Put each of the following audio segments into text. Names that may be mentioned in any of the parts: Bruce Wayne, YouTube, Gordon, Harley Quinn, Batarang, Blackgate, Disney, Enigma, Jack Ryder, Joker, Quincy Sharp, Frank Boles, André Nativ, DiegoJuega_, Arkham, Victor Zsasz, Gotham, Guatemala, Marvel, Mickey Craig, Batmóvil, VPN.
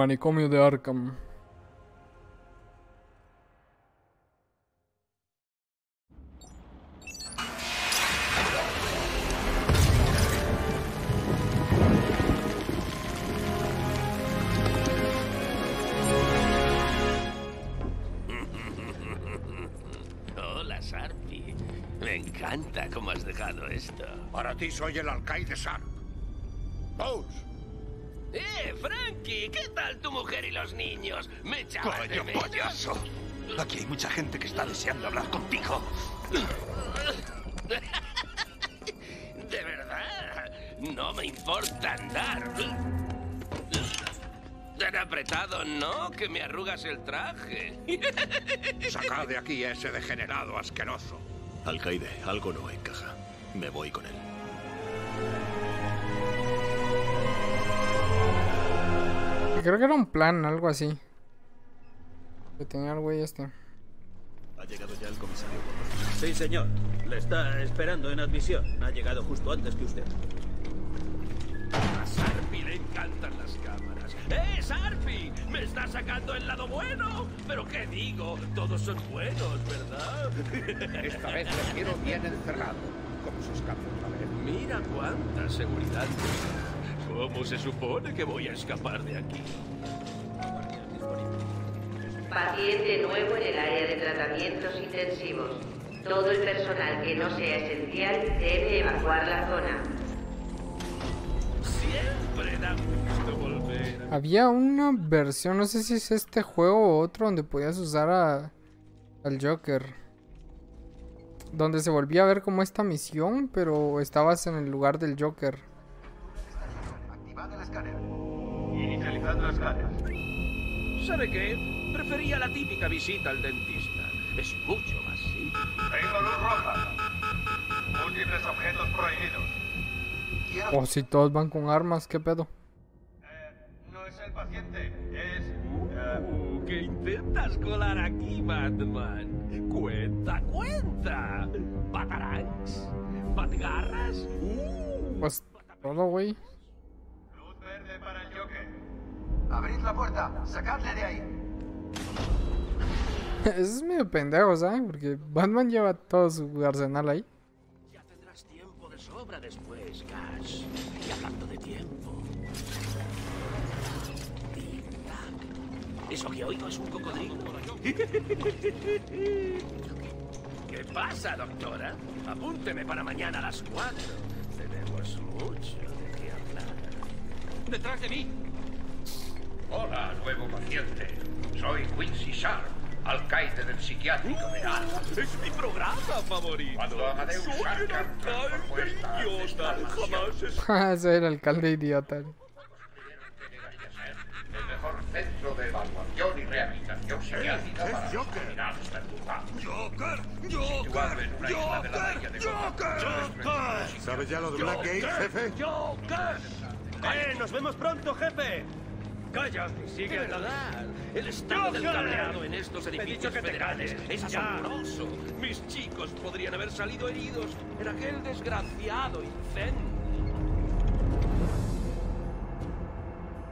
manicomio de Arkham. Para ti soy el alcaide Sharp. ¡Bones! Frankie, ¿qué tal tu mujer y los niños? ¡Me echabas de menos! ¡Coño, payaso! Aquí hay mucha gente que está deseando hablar contigo. De verdad, no me importa andar. Tan apretado, ¿no? Que me arrugas el traje. Sacad de aquí a ese degenerado asqueroso. Alcaide, algo no encaja. Me voy con él. Creo que era un plan, algo así. Que tenía el güey este. ¿Ha llegado ya el comisario Gordon? Sí, señor. Le está esperando en admisión. Ha llegado justo antes que usted. A Sarpi le encantan las cámaras. ¡Eh, Sarpi! ¡Me está sacando el lado bueno! ¿Pero qué digo? Todos son buenos, ¿verdad? Esta vez les quiero bien encerrado. ¿Cómo se escapa otra vez? Mira cuánta seguridad. ¿Cómo se supone que voy a escapar de aquí? Paciente nuevo en el área de tratamientos intensivos. Todo el personal que no sea esencial debe evacuar la zona. Siempre da gusto volver. Había una versión, no sé si es este juego o otro, donde podías usar al Joker. Donde se volvía a ver como esta misión, pero estabas en el lugar del Joker. Activad el escáner. Inicializad el escáner. ¿Sabe qué? Prefería la típica visita al dentista. Es mucho más simple. Tengo luz roja. Múltiples objetos prohibidos. Oh, si todos van con armas, ¿qué pedo? No es el paciente, es... ¿Qué intentas colar aquí, Batman? ¡Cuenta, cuenta! ¿Batarangs? ¿Batgarras? Pues todo, güey. Luz verde para el Joker. Abrid la puerta, sacadle de ahí. Eso es medio pendejo, ¿sabes? Porque Batman lleva todo su arsenal ahí. Ya tendrás tiempo de sobra después, Cash. Y hablando de tiempo... Eso que oigo es un cocodrilo. ¿Qué pasa, doctora? Apúnteme para mañana a las 4. Tenemos mucho de qué hablar. ¡Detrás de mí! Hola, nuevo paciente. Soy Quincy Sharp, alcaide del psiquiátrico de Arkham. ¡Es mi programa favorito! Cuando Amadeus Arkham transformó esta idiota, jamás es... Soy el alcalde idiota. El mejor centro de evaluación y rehabilitación psiquiátrica para terminar esta culpa. ¡Joker! ¿Sabes ya lo de Blackgate, jefe? ¡Joker! ¡Nos vemos pronto, jefe! ¡Calla! ¡Sigue la verdad! El estado del cableado en estos edificios federales es asombroso. Mis chicos podrían haber salido heridos en aquel desgraciado incendio.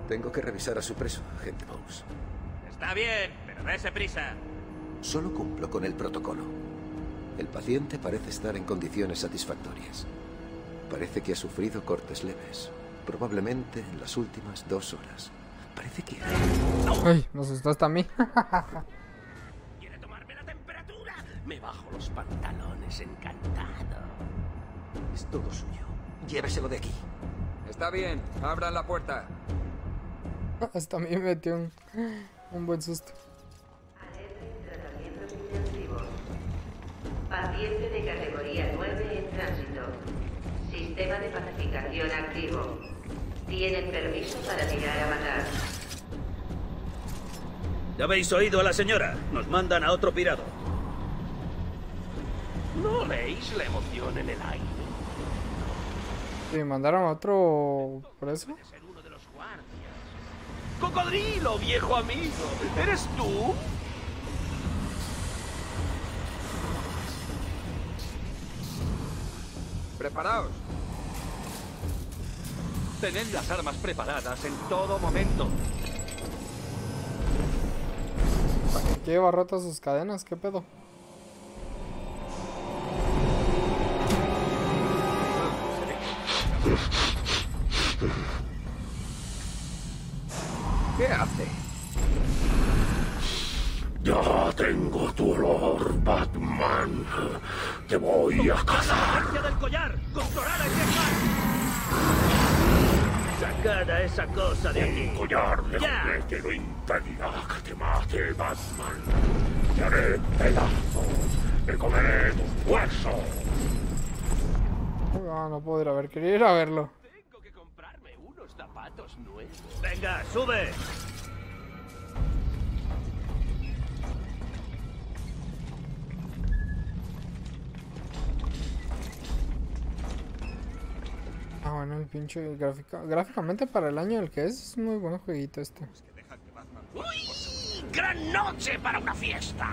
Tengo que revisar a su preso, agente Boles. Está bien, pero dése prisa. Solo cumplo con el protocolo. El paciente parece estar en condiciones satisfactorias. Parece que ha sufrido cortes leves, probablemente en las últimas 2 horas. Parece que... ¡Ay! Nos asustaste a mí. ¿Quiere tomarme la temperatura? Me bajo los pantalones encantado. Es todo suyo. Lléveselo de aquí. Está bien, abran la puerta. Hasta a mí me metió un buen susto. Alerta en tratamientos intensivos. Paciente de categoría 9 en tránsito. Sistema de pacificación activo. Tienen permiso para tirar a matar. Ya habéis oído a la señora. Nos mandan a otro pirado. ¿No leéis la emoción en el aire? ¿Te mandaron a otro preso? ¡Cocodrilo, viejo amigo! ¿Eres tú? Preparaos. Tened las armas preparadas en todo momento. Lleva rotas sus cadenas, ¿qué pedo? ¿Qué hace? Ya tengo tu olor, Batman. Te voy a cazar. Del collar, controlar a sacar a esa cosa de aquí. Un collar de juguete no impedirá que te mate, Batman. Te haré pedazos. Me comeré tus huesos. No, no puedo ir a ver. Quería ir a verlo. Tengo que comprarme unos zapatos nuevos. Venga, sube. Ah, bueno, el pinche gráficamente para el año el que es muy buen jueguito este. ¡Uy! ¡Gran noche para una fiesta!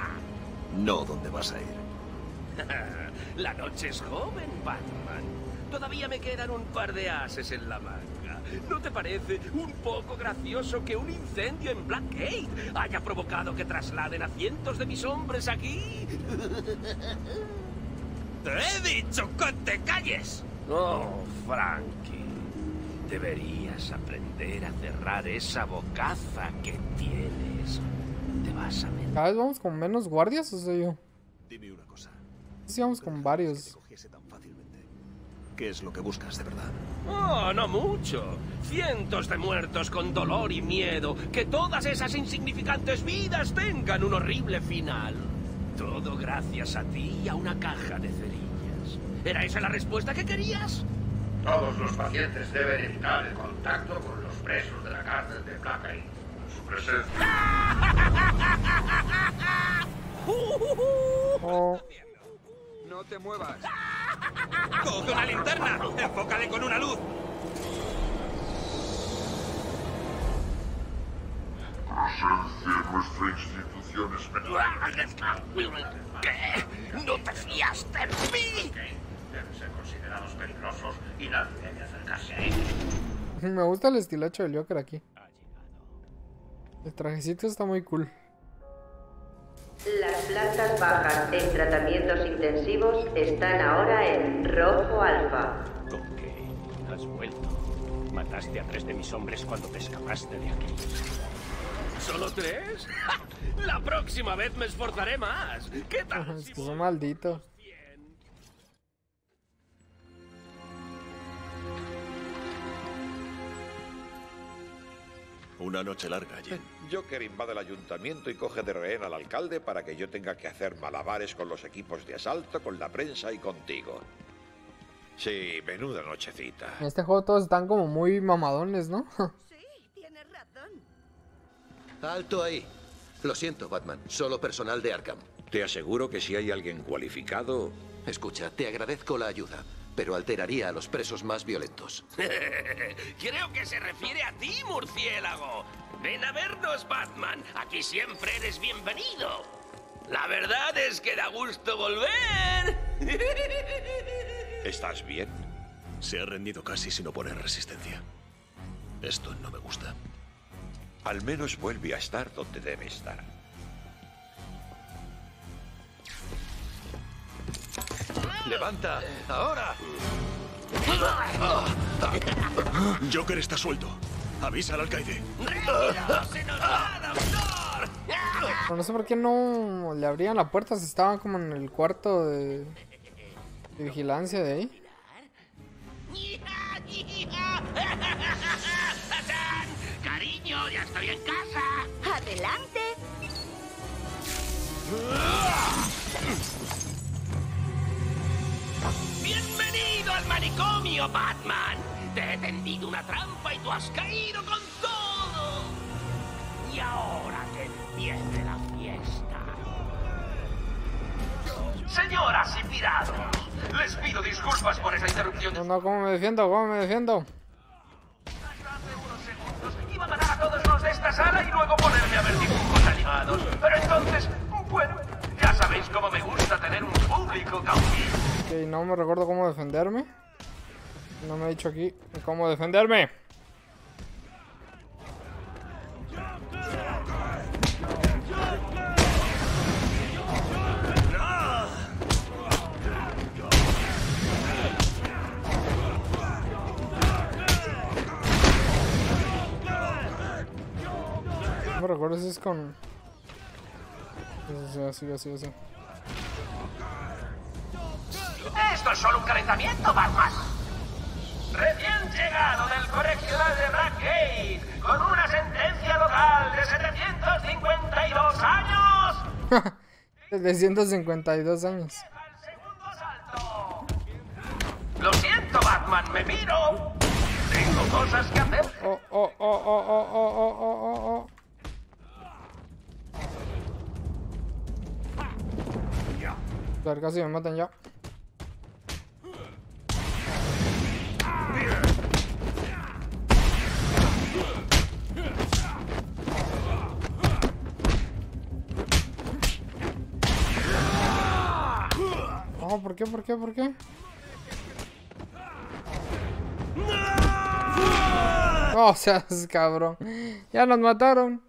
No, ¿dónde vas a ir? La noche es joven, Batman. Todavía me quedan un par de ases en la manga. ¿No te parece un poco gracioso que un incendio en Blackgate haya provocado que trasladen a cientos de mis hombres aquí? ¡Te he dicho que te calles! Oh, Frankie, deberías aprender a cerrar esa bocaza que tienes. Te vas a ver. ¿Cada vez vamos con menos guardias o soy yo? Dime una cosa. Sí, vamos con varios. ¿Qué es lo que buscas de verdad? Oh, no mucho. Cientos de muertos con dolor y miedo. Que todas esas insignificantes vidas tengan un horrible final. Todo gracias a ti y a una caja de cerillas. ¿Era esa la respuesta que querías? Todos los pacientes deben evitar el contacto con los presos de la cárcel de Blackgate. Su presencia. Oh. No te muevas. Coge una linterna. Enfócale con una luz. Presencia en nuestra institución especial. ¿Qué? ¿No te fías de mí? Deben ser considerados peligrosos y nadie debe acercarse a ellos. Me gusta el estilacho del Joker aquí. El trajecito está muy cool. Las plantas bajas en tratamientos intensivos están ahora en rojo alfa. ¿Con qué? ¿Has vuelto? Mataste a 3 de mis hombres cuando te escapaste de aquí. ¿Solo 3? ¡Ja! La próxima vez me esforzaré más. ¿Qué tal? Es que soy maldito. Una noche larga, Jim. Joker invade el ayuntamiento y coge de rehén al alcalde para que yo tenga que hacer malabares con los equipos de asalto, con la prensa y contigo. Sí, menuda nochecita. En este juego todos están como muy mamadones, ¿no? Sí, tienes razón. Alto ahí. Lo siento, Batman. Solo personal de Arkham. Te aseguro que si hay alguien cualificado... Escucha, te agradezco la ayuda, pero alteraría a los presos más violentos. Creo que se refiere a ti, murciélago. Ven a vernos, Batman. Aquí siempre eres bienvenido. La verdad es que da gusto volver. ¿Estás bien? Se ha rendido casi sin oponer resistencia. Esto no me gusta. Al menos vuelve a estar donde debe estar. ¡Levanta! ¡Ahora! Joker está suelto. Avisa al alcaide. No sé por qué no le abrían la puerta. Si estaban como en el cuarto de vigilancia de ahí. ¡Cariño, ya estoy en casa! ¡Adelante! ¡Bienvenido al manicomio, Batman! Te he tendido una trampa y tú has caído con todo. Y ahora que empiece la fiesta. Señoras y pirados, les pido disculpas por esa interrupción. No, no, ¿cómo me defiendo? ¿Cómo me defiendo? Hace unos segundos iba a matar a todos los de esta sala y luego ponerme a ver dibujos animados. Pero entonces, bueno, ya sabéis cómo me gusta tener un público cautivo. Ok, no me recuerdo cómo defenderme. No me ha dicho aquí cómo defenderme. recuerdo si es con... Así. Esto es solo un calentamiento, Batman. Recién llegado del correccional de Blackgate, con una sentencia local de 752 años. 752 años. Lo siento, Batman, me miro. Tengo cosas que hacer. Oh. Casi me matan ya. No, ¿Por qué? No seas cabrón. Ya nos mataron.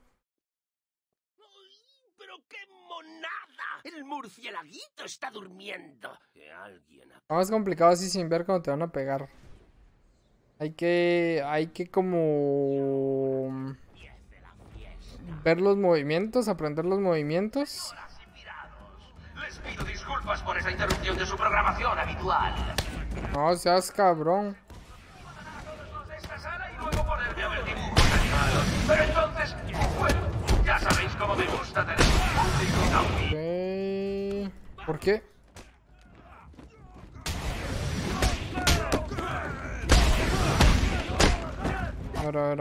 El murcielaguito está durmiendo. No, es complicado así sin ver cómo te van a pegar. Hay que como ver los movimientos, aprender los movimientos. Les pido disculpas por esa interrupción de su programación habitual. No seas cabrón. Pero entonces, bueno, ya sabéis cómo me gusta tener un público tan... ¿Por qué? A ver.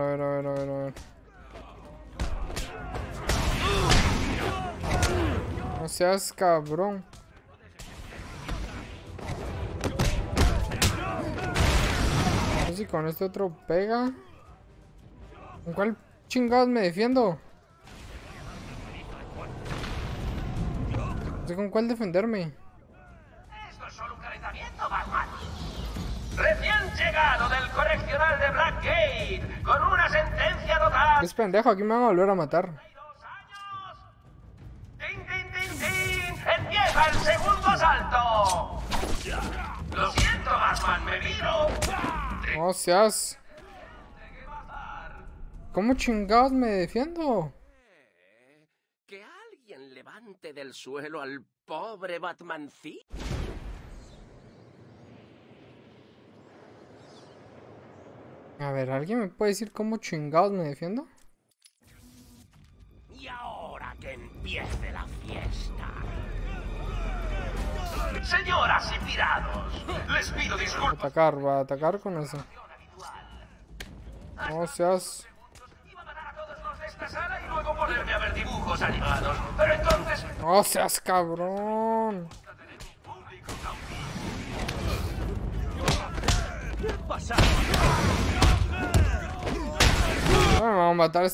No seas cabrón. No sé si con este otro pega. ¿Con cuál chingados me defiendo? No sé con cuál defenderme. Esto es solo un calentamiento, Batman. Recién llegado del correccional de Blackgate, con una sentencia total. Es pendejo, aquí me van a volver a matar. ¡Tin! ¡Empieza el segundo salto! Lo siento, Batman, me vino. No seas... ¿Cómo chingados me defiendo? Levante del suelo al pobre Batmancito. A ver, ¿alguien me puede decir cómo chingados me defiendo? Y ahora que empiece la fiesta. Señoras y pirados, les pido disculpas. Va a atacar con eso. No seas... Sala y luego ponerme a ver dibujos animados, pero entonces... ¡No seas cabrón! Bueno, me van a matar.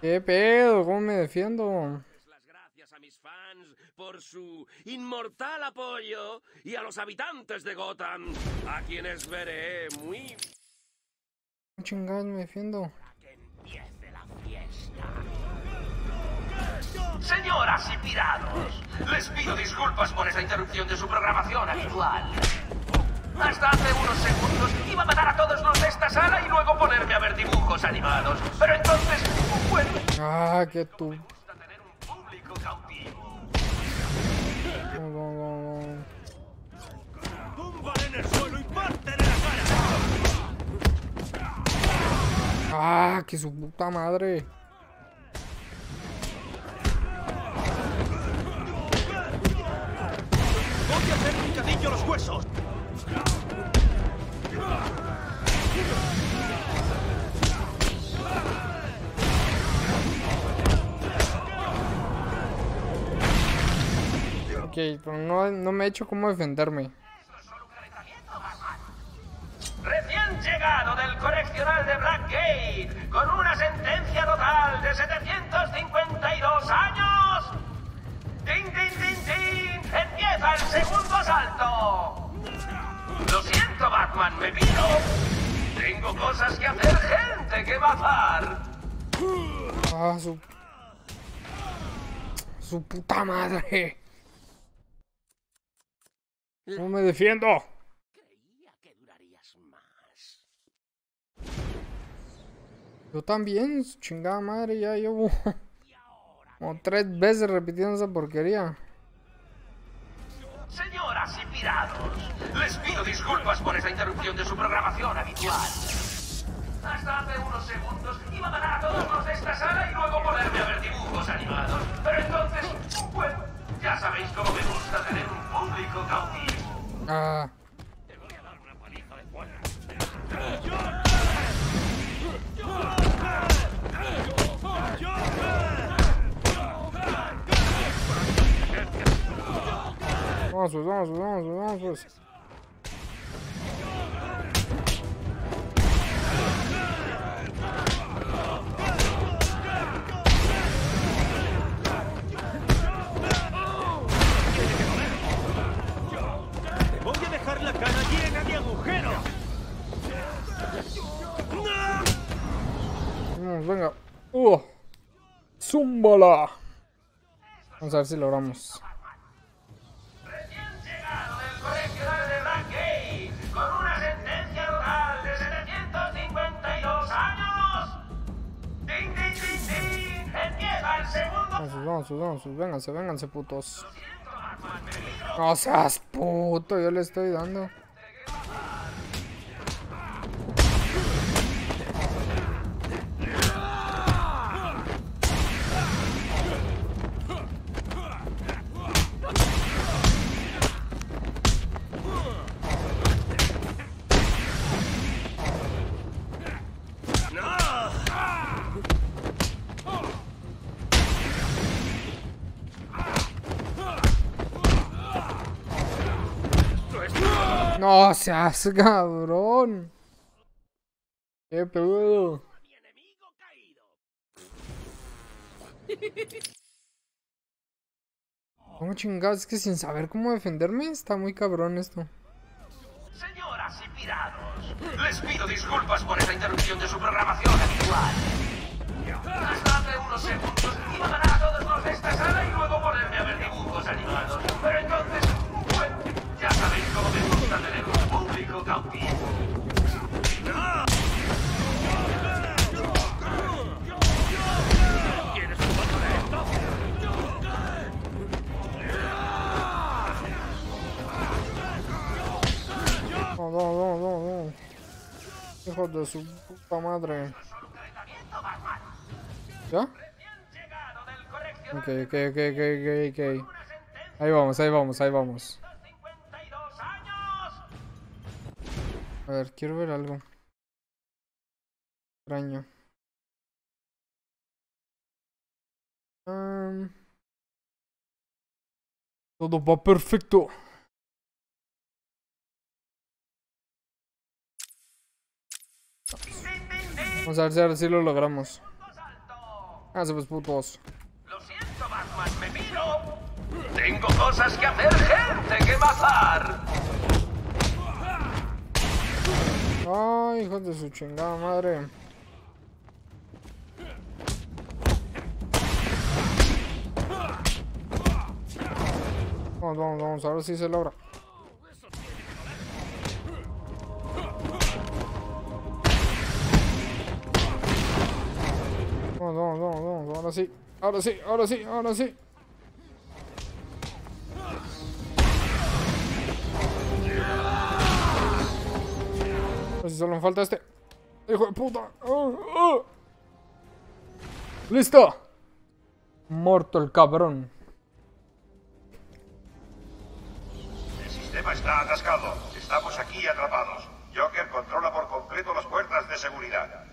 ¿Qué pedo? ¿Cómo me defiendo? Las gracias a mis fans por su inmortal apoyo y a los habitantes de Gotham, a quienes veré muy... Chingados me defiendo. Señoras y pirados, les pido disculpas por esa interrupción de su programación habitual. Hasta hace unos segundos iba a matar a todos los de esta sala y luego ponerme a ver dibujos animados. Pero entonces, bueno... Ah, que tú... Me gusta tener un público cautivo. Tumba en el suelo y pártele la cara. Ah, que su puta madre. Los huesos. Ok, pero no me he hecho cómo defenderme. Recién llegado del correccional de Blackgate, con una sentencia total de 752 años. ¡Tin! ¡Empieza el segundo salto! Lo siento, Batman, me pido. Tengo cosas que hacer, gente que matar. Ah, su puta madre. No me defiendo. Creía que durarías más. Yo también, su chingada madre, ya llevo como 3 veces repitiendo esa porquería. Señoras y pirados, les pido disculpas por esta interrupción de su programación habitual. Hasta hace unos segundos iba a matar a todos los de esta sala y luego ponerme a ver dibujos animados. Pero entonces, bueno, ya sabéis cómo me gusta tener un público cautivo. Ah. Te voy a dar una paliza de fuera. Vamos. Te voy a dejar la cara llena de agujeros. Venga. Zúmbala. Vamos a ver si logramos. Recién llegado del colegio de Blackgate, con una sentencia total de 752 años. ¡Ding, ding, ding, ding! ¡Empieza el segundo! Vamos, vénganse, putos. No seas puto, yo le estoy dando. ¡No seas cabrón! ¡Qué pedo! ¿Cómo chingados? Es que sin saber cómo defenderme está muy cabrón esto. Señoras y pirados, les pido disculpas por esta interrupción de su programación habitual. Hasta hace unos segundos iba a ganar a todos los de esta sala y luego ponerme a ver dibujos animados. Pero entonces, bueno, ya sabéis cómo me gusta tener un público cautivo. No. Hijo de su puta madre. ¿Ya? Ok. Ahí vamos. A ver, quiero ver algo extraño. Todo va perfecto. Vamos a ver si ahora sí lo logramos. Háganse pues, putos. Lo siento, Batman, me miro. Tengo cosas que hacer, gente que matar. Ay, hijo de su chingada madre. Vamos, a ver si se logra. Vamos, ahora sí. A ver si solo me falta este. ¡Hijo de puta! ¡Oh! ¡Listo! Muerto el cabrón. El sistema está atascado. Estamos aquí atrapados. Joker controla por completo las puertas de seguridad.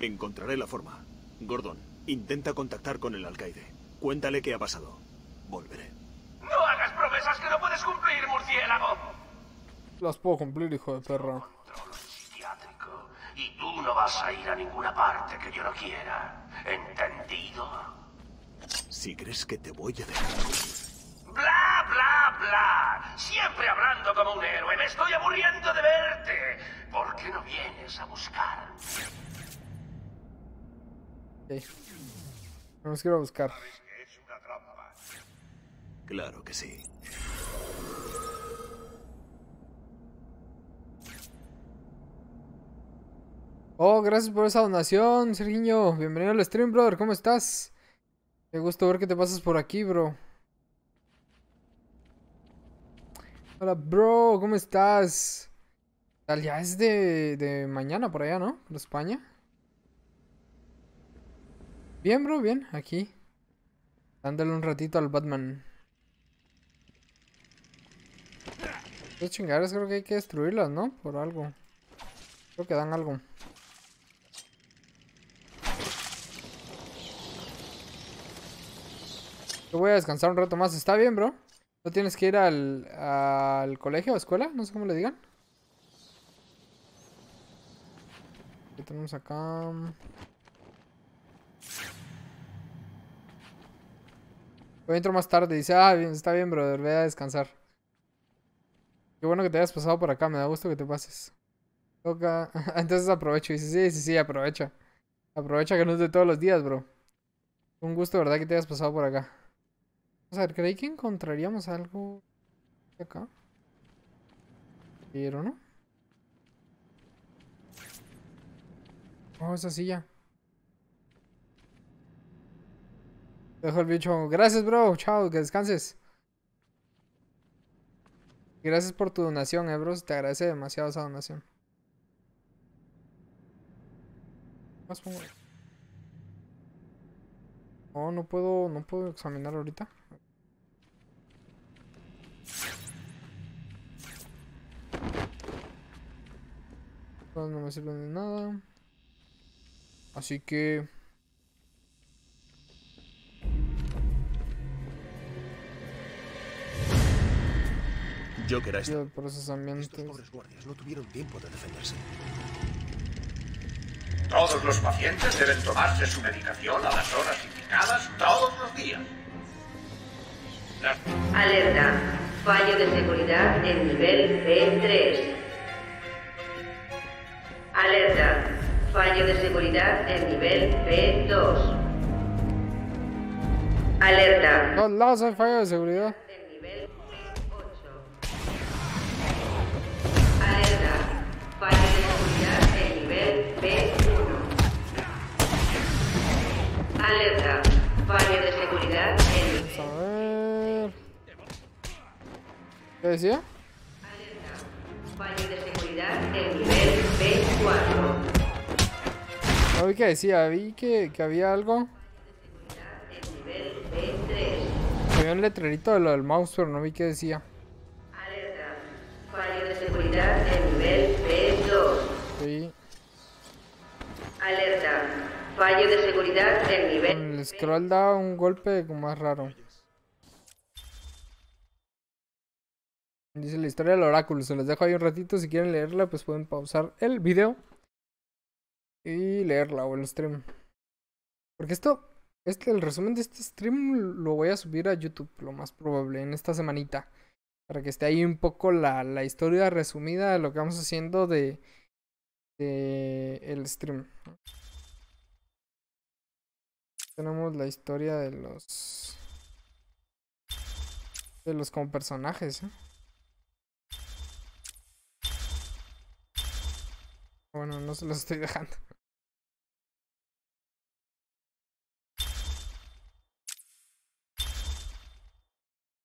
Encontraré la forma. Gordon, intenta contactar con el alcaide. Cuéntale qué ha pasado. Volveré. ¡No hagas promesas que no puedes cumplir, murciélago! Las puedo cumplir, hijo de perra. Control psiquiátrico. Y tú no vas a ir a ninguna parte que yo no quiera. ¿Entendido? Si crees que te voy a dejar... ¡Bla, bla, bla! Siempre hablando como un héroe. ¡Me estoy aburriendo de verte! ¿Por qué no vienes a buscar? Okay. Vamos a ir a buscar. Claro que sí. Oh, gracias por esa donación, Sergiño. Bienvenido al stream, brother. ¿Cómo estás? Qué gusto ver que te pasas por aquí, bro. Hola, bro. ¿Cómo estás? Ya es de mañana por allá, ¿no? Por España. Bien, bro. Bien. Aquí. Dándole un ratito al Batman. Estos chingaderas creo que hay que destruirlas, ¿no? Por algo. Creo que dan algo. Yo voy a descansar un rato más. ¿Está bien, bro? ¿No tienes que ir al colegio o escuela? No sé cómo le digan. ¿Qué tenemos acá? Hoy entro más tarde. Dice, ah, bien, está bien, brother. Ve a descansar. Qué bueno que te hayas pasado por acá. Me da gusto que te pases. Toca. Entonces aprovecho. Dice, sí, aprovecha. Aprovecha que no es de todos los días, bro. Un gusto, ¿verdad? Que te hayas pasado por acá. Vamos a ver, creí que encontraríamos algo acá. Pero no. Oh, esa silla. Dejo el bicho. Gracias, bro. Chao, que descanses. Gracias por tu donación, bro. Te agradece demasiado esa donación. Más pongo. No, no puedo examinar ahorita. No me sirve de nada. Así que... Joker, el procesamiento. Estos pobres guardias no tuvieron tiempo de defenderse. Todos los pacientes deben tomarse su medicación a las horas indicadas todos los días. Alerta. Fallo de seguridad en nivel C3. Alerta. Fallo de seguridad en nivel C2. Alerta. No, no hay fallo de seguridad. En nivel C8. Alerta. Fallo de seguridad en nivel C1. Alerta, fallo de seguridad en... A ver... ¿Qué decía? Alerta, fallo de seguridad en nivel B4. No vi que decía, vi que había algo. Fallo de seguridad en nivel B3. Había un letrerito de lo del mouse, pero no vi que decía. Alerta, fallo de seguridad en nivel B2. Sí. Alerta. Fallo de seguridad del nivel. Con el scroll da un golpe como más raro. Dice la historia del oráculo. Se los dejo ahí un ratito. Si quieren leerla, pues pueden pausar el video y leerla o el stream. Porque el resumen de este stream lo voy a subir a YouTube, lo más probable, en esta semanita. Para que esté ahí un poco la historia resumida de lo que vamos haciendo de el stream. Tenemos la historia de los como personajes, ¿eh? Bueno, no se los estoy dejando.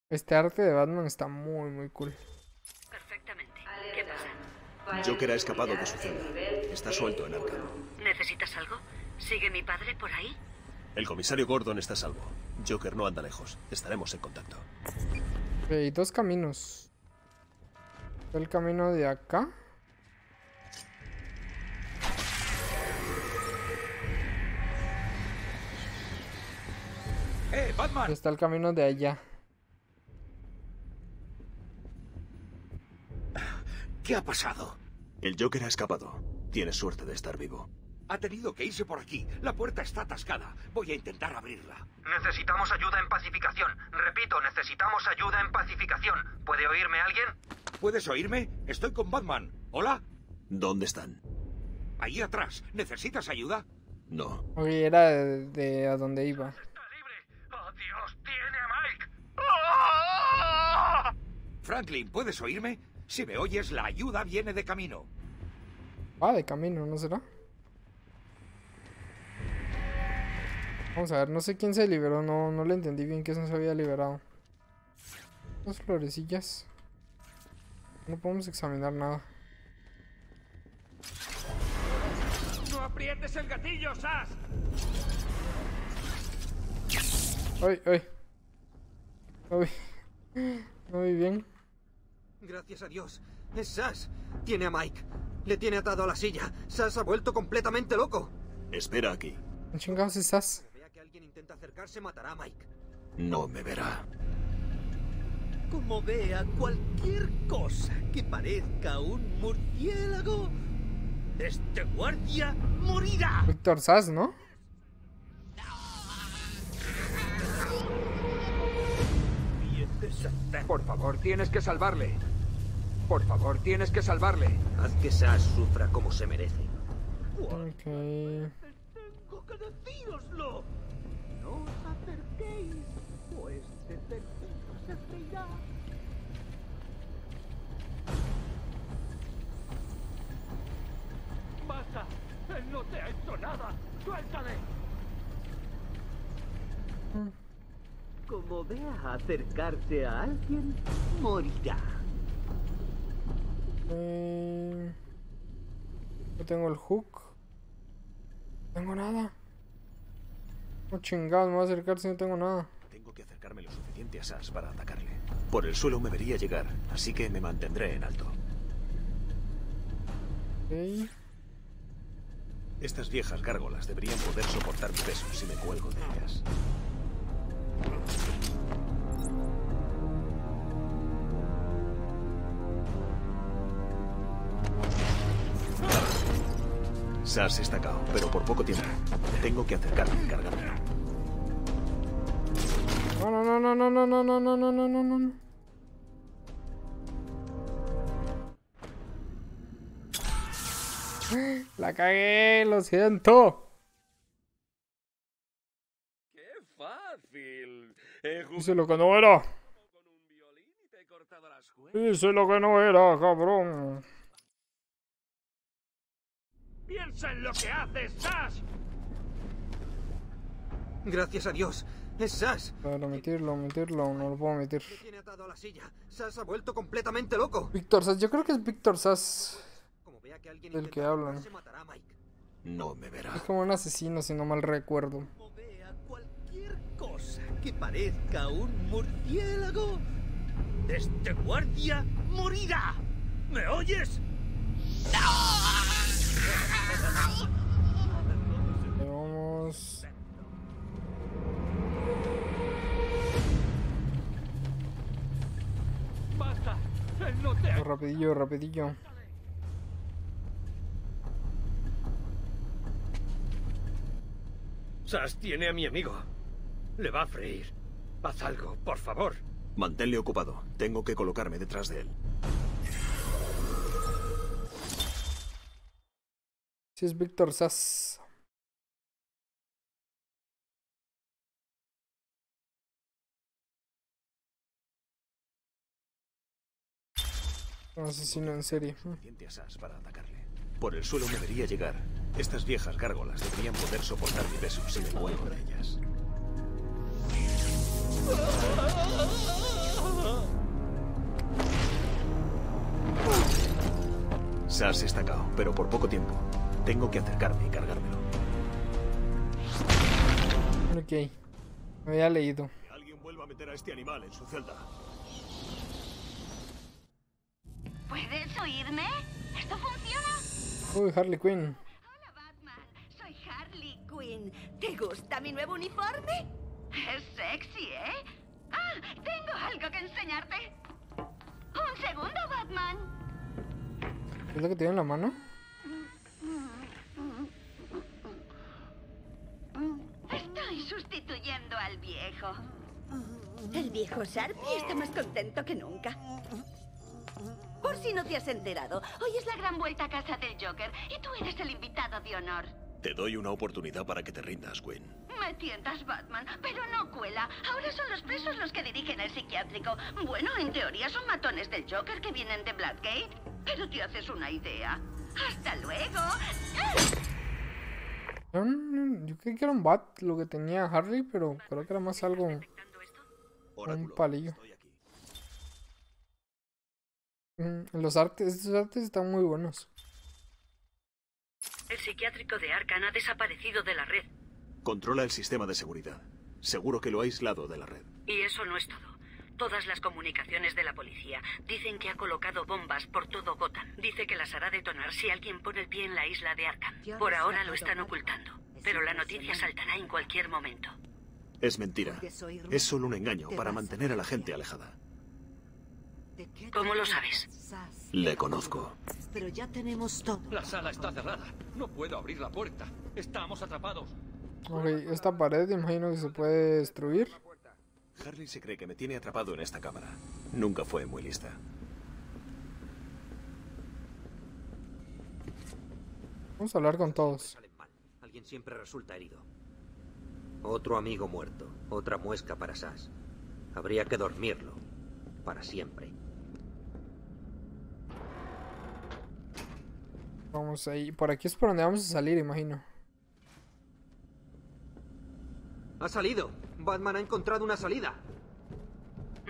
Este arte de Batman está muy muy cool. Perfectamente. ¿Qué pasa? Joker ha escapado de su celda. Está suelto en Arkham. ¿Necesitas algo? ¿Sigue mi padre por ahí? El comisario Gordon está a salvo. Joker no anda lejos. Estaremos en contacto. Hay dos caminos. El camino de acá. Batman. Y está el camino de allá. ¿Qué ha pasado? El Joker ha escapado. Tienes suerte de estar vivo. Ha tenido que irse por aquí. La puerta está atascada. Voy a intentar abrirla. Necesitamos ayuda en pacificación. Repito, necesitamos ayuda en pacificación. ¿Puede oírme alguien? ¿Puedes oírme? Estoy con Batman. ¿Hola? ¿Dónde están? Ahí atrás. ¿Necesitas ayuda? No. Oye, era de a dónde iba. ¡Está libre! ¡Oh, Dios! ¡Tiene a Mike! ¡Oh! Franklin, ¿puedes oírme? Si me oyes, la ayuda viene de camino. Ah, de camino, ¿no será? Vamos a ver, no sé quién se liberó. No le entendí bien que no se había liberado. Las florecillas. No podemos examinar nada. ¡No aprietes el gatillo, Zsasz! ¡Ay, ay! No vi bien. Gracias a Dios. Es Zsasz. Tiene a Mike. Le tiene atado a la silla. Zsasz ha vuelto completamente loco. Espera aquí. ¿Qué chingados es Zsasz? Si vea que alguien intenta acercarse, matará a Mike. No me verá. Como vea cualquier cosa que parezca un murciélago, este guardia morirá. Victor Zsasz, ¿no? Por favor, tienes que salvarle. Por favor, tienes que salvarle. Haz que Zsasz sufra como se merece. Ok. Tengo que decíroslo. No os acerquéis, pues de perdido se freirá. ¡Basta! ¡Él no te ha hecho nada! ¡Suéltale! Como vea acercarse a alguien, morirá. No tengo el hook. No tengo nada. No chingados, me voy a acercar si no tengo nada. Tengo que acercarme lo suficiente a Zsasz para atacarle. Por el suelo me vería llegar, así que me mantendré en alto. Okay. Estas viejas gárgolas deberían poder soportar mi peso si me cuelgo de ellas. Zsasz está cao, pero por poco tiempo. Tengo que acercarme y cargarme. No. La cagué, lo siento. Qué fácil. Hice lo que no era. Hice lo que no era, cabrón. ¡Piensa en lo que haces, Zsasz! Gracias a Dios, es Zsasz. Claro, meterlo, no lo puedo meter. Tiene atado a la silla. Zsasz ha vuelto completamente loco. Victor Zsasz, yo creo que es Victor Zsasz. Como vea que alguien del que hablan. No me verá. Es como un asesino, si no mal recuerdo. Como vea cualquier cosa que parezca un murciélago, este guardia morirá. ¿Me oyes? ¡No! Vamos. Basta, él no te... Rapidillo. Zsasz tiene a mi amigo. Le va a freír. Haz algo, por favor. Manténle ocupado. Tengo que colocarme detrás de él. Si es Victor Zsasz. Un asesino en serie. Por el suelo me vería llegar. Estas viejas gárgolas deberían poder soportar mi peso si me muevo de ellas. Zsasz está cao, pero por poco tiempo. Tengo que acercarme y cargármelo. Ok. Me había leído. Que alguien vuelva a meter a este animal en su celda. ¿Puedes oírme? ¿Esto funciona? Uy, Harley Quinn. Hola, Batman. Soy Harley Quinn. ¿Te gusta mi nuevo uniforme? Es sexy, ¿eh? Ah, tengo algo que enseñarte. Un segundo, Batman. ¿Es lo que tiene en la mano? Estoy sustituyendo al viejo. El viejo Sharpie está más contento que nunca. Por si no te has enterado, hoy es la gran vuelta a casa del Joker y tú eres el invitado de honor. Te doy una oportunidad para que te rindas, Gwen. Me tientas, Batman, pero no cuela. Ahora son los presos los que dirigen el psiquiátrico. Bueno, en teoría son matones del Joker que vienen de Blackgate. Pero te haces una idea. ¡Hasta luego! Yo creí que era un bat lo que tenía Harley, pero creo que era más algo... un palillo. Los artes, estos artes están muy buenos. El psiquiátrico de Arkham ha desaparecido de la red. Controla el sistema de seguridad. Seguro que lo ha aislado de la red. Y eso no es todo. Todas las comunicaciones de la policía dicen que ha colocado bombas por todo Gotham. Dice que las hará detonar si alguien pone el pie en la isla de Arkham. Por ahora lo están ocultando, pero la noticia saltará en cualquier momento. Es mentira. Es solo un engaño para mantener a la gente alejada. ¿Cómo lo sabes? Le conozco. Pero ya tenemos todo. La sala está cerrada. No puedo abrir la puerta. Estamos atrapados. Ok, esta pared imagino que se puede destruir. Harley se cree que me tiene atrapado en esta cámara. Nunca fue muy lista. Vamos a hablar con todos. Alguien siempre resulta herido. Otro amigo muerto. Otra muesca para Zsasz. Habría que dormirlo. Para siempre. Vamos ahí. Por aquí es por donde vamos a salir, imagino. Ha salido. Batman ha encontrado una salida.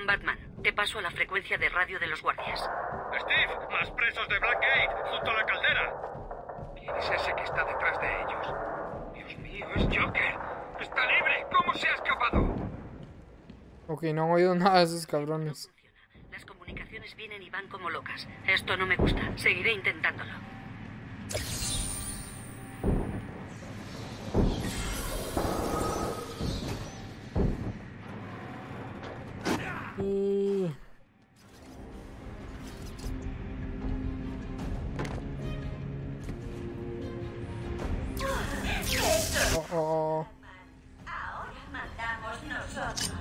Batman, te paso a la frecuencia de radio de los guardias. Steve, más presos de Blackgate, junto a la caldera. ¿Quién es ese que está detrás de ellos? Dios mío, es Joker. Está libre. ¿Cómo se ha escapado? Ok, no han oído nada de esos cabrones. No, las comunicaciones vienen y van como locas. Esto no me gusta. Seguiré intentándolo. Ahora mandamos nosotros.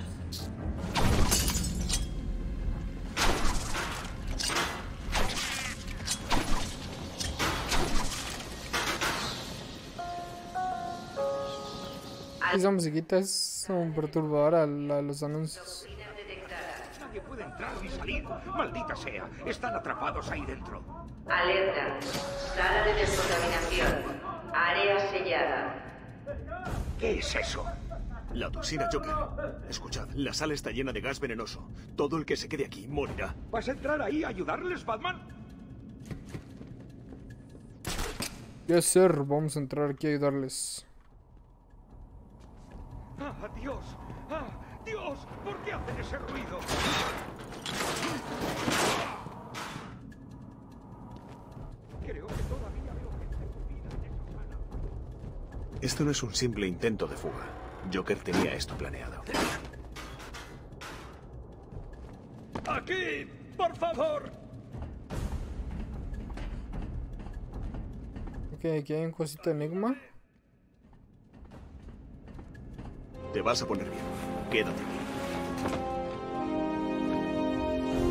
Esa musiquita es un perturbador a los anuncios. Nadie puede entrar ni salir. Maldita sea, están atrapados ahí dentro. Alerta. Sala de descontaminación. Área sellada. ¿Qué es eso? La toxina Joker. Escuchad, la sala está llena de gas venenoso. Todo el que se quede aquí morirá. ¿Vas a entrar ahí a ayudarles, Batman? Yes, sir. Vamos a entrar aquí a ayudarles. ¡Ah, Dios! ¡Ah, Dios! ¿Por qué hacen ese ruido? Creo que todavía veo gente subida en esa sala. Esto no es un simple intento de fuga. Joker tenía esto planeado. ¡Aquí! ¡Por favor! Ok, aquí hay un cosito Enigma. Te vas a poner bien. Quédate aquí.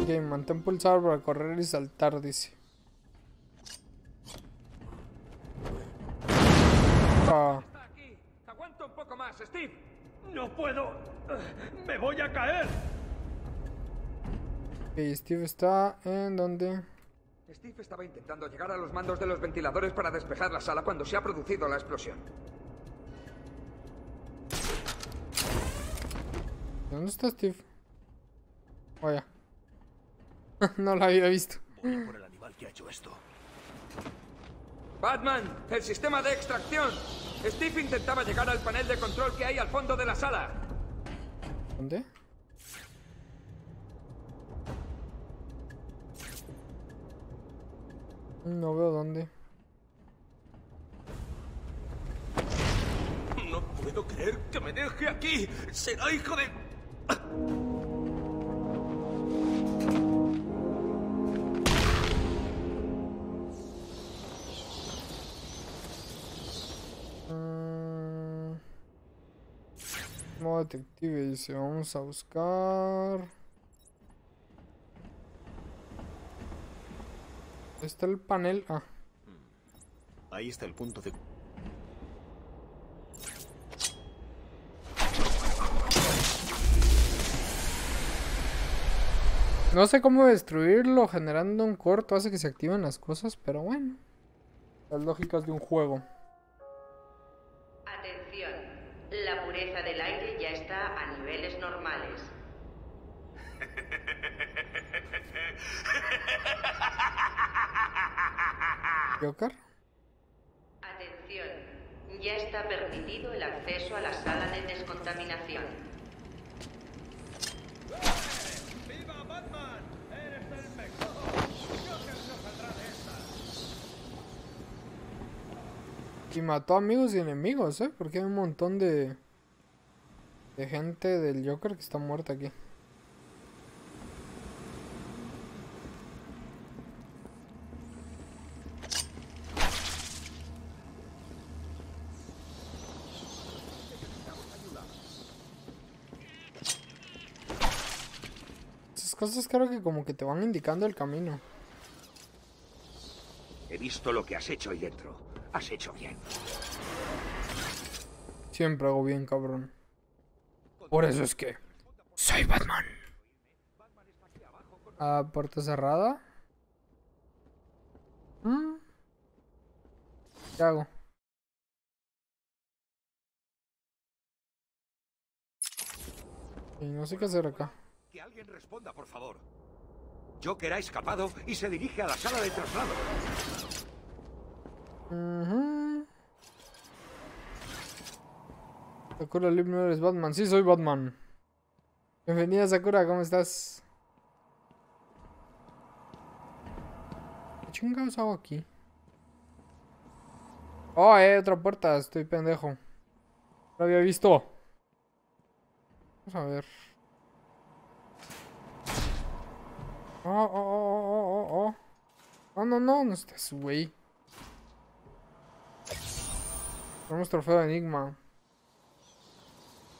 Ok, mantén pulsado para correr y saltar, dice. Está aquí. Aguanta un poco más, Steve. No puedo. Me voy a caer. Ok, Steve está en donde... Steve estaba intentando llegar a los mandos de los ventiladores para despejar la sala cuando se ha producido la explosión. ¿Dónde está Steve? Vaya. No lo había visto. Voy por el animal que ha hecho esto. Batman, el sistema de extracción. Steve intentaba llegar al panel de control que hay al fondo de la sala. ¿Dónde? No veo dónde. No puedo creer que me deje aquí. Será hijo de... Modo detective dice, vamos a buscar. Está el panel. Ah. Ahí está el punto de... No sé cómo destruirlo, generando un corto hace que se activen las cosas, pero bueno. Las lógicas de un juego. niveles normales. ¿Joker? Atención, ya está permitido el acceso a la sala de descontaminación. ¡Viva Batman! ¡Eres el mejor! ¡Joker no saldrá de esta! Y mató amigos y enemigos, ¿eh? Porque hay un montón de gente del Joker que está muerta aquí. Cosas creo que como que te van indicando el camino. He visto lo que has hecho ahí dentro. Has hecho bien. Siempre hago bien, cabrón. Por eso es que soy Batman. Ah, puerta cerrada. ¿Qué hago? Y no sé qué hacer acá. Que alguien responda, por favor. Joker ha escapado y se dirige a la sala de traslado. Sakura Lip, ¿no eres Batman? Sí, soy Batman. Bienvenida, Sakura, ¿cómo estás? ¿Qué chingados hago aquí? Oh, hay otra puerta, estoy pendejo. No había visto. Vamos a ver. Oh, no estás, güey. Tenemos trofeo de Enigma.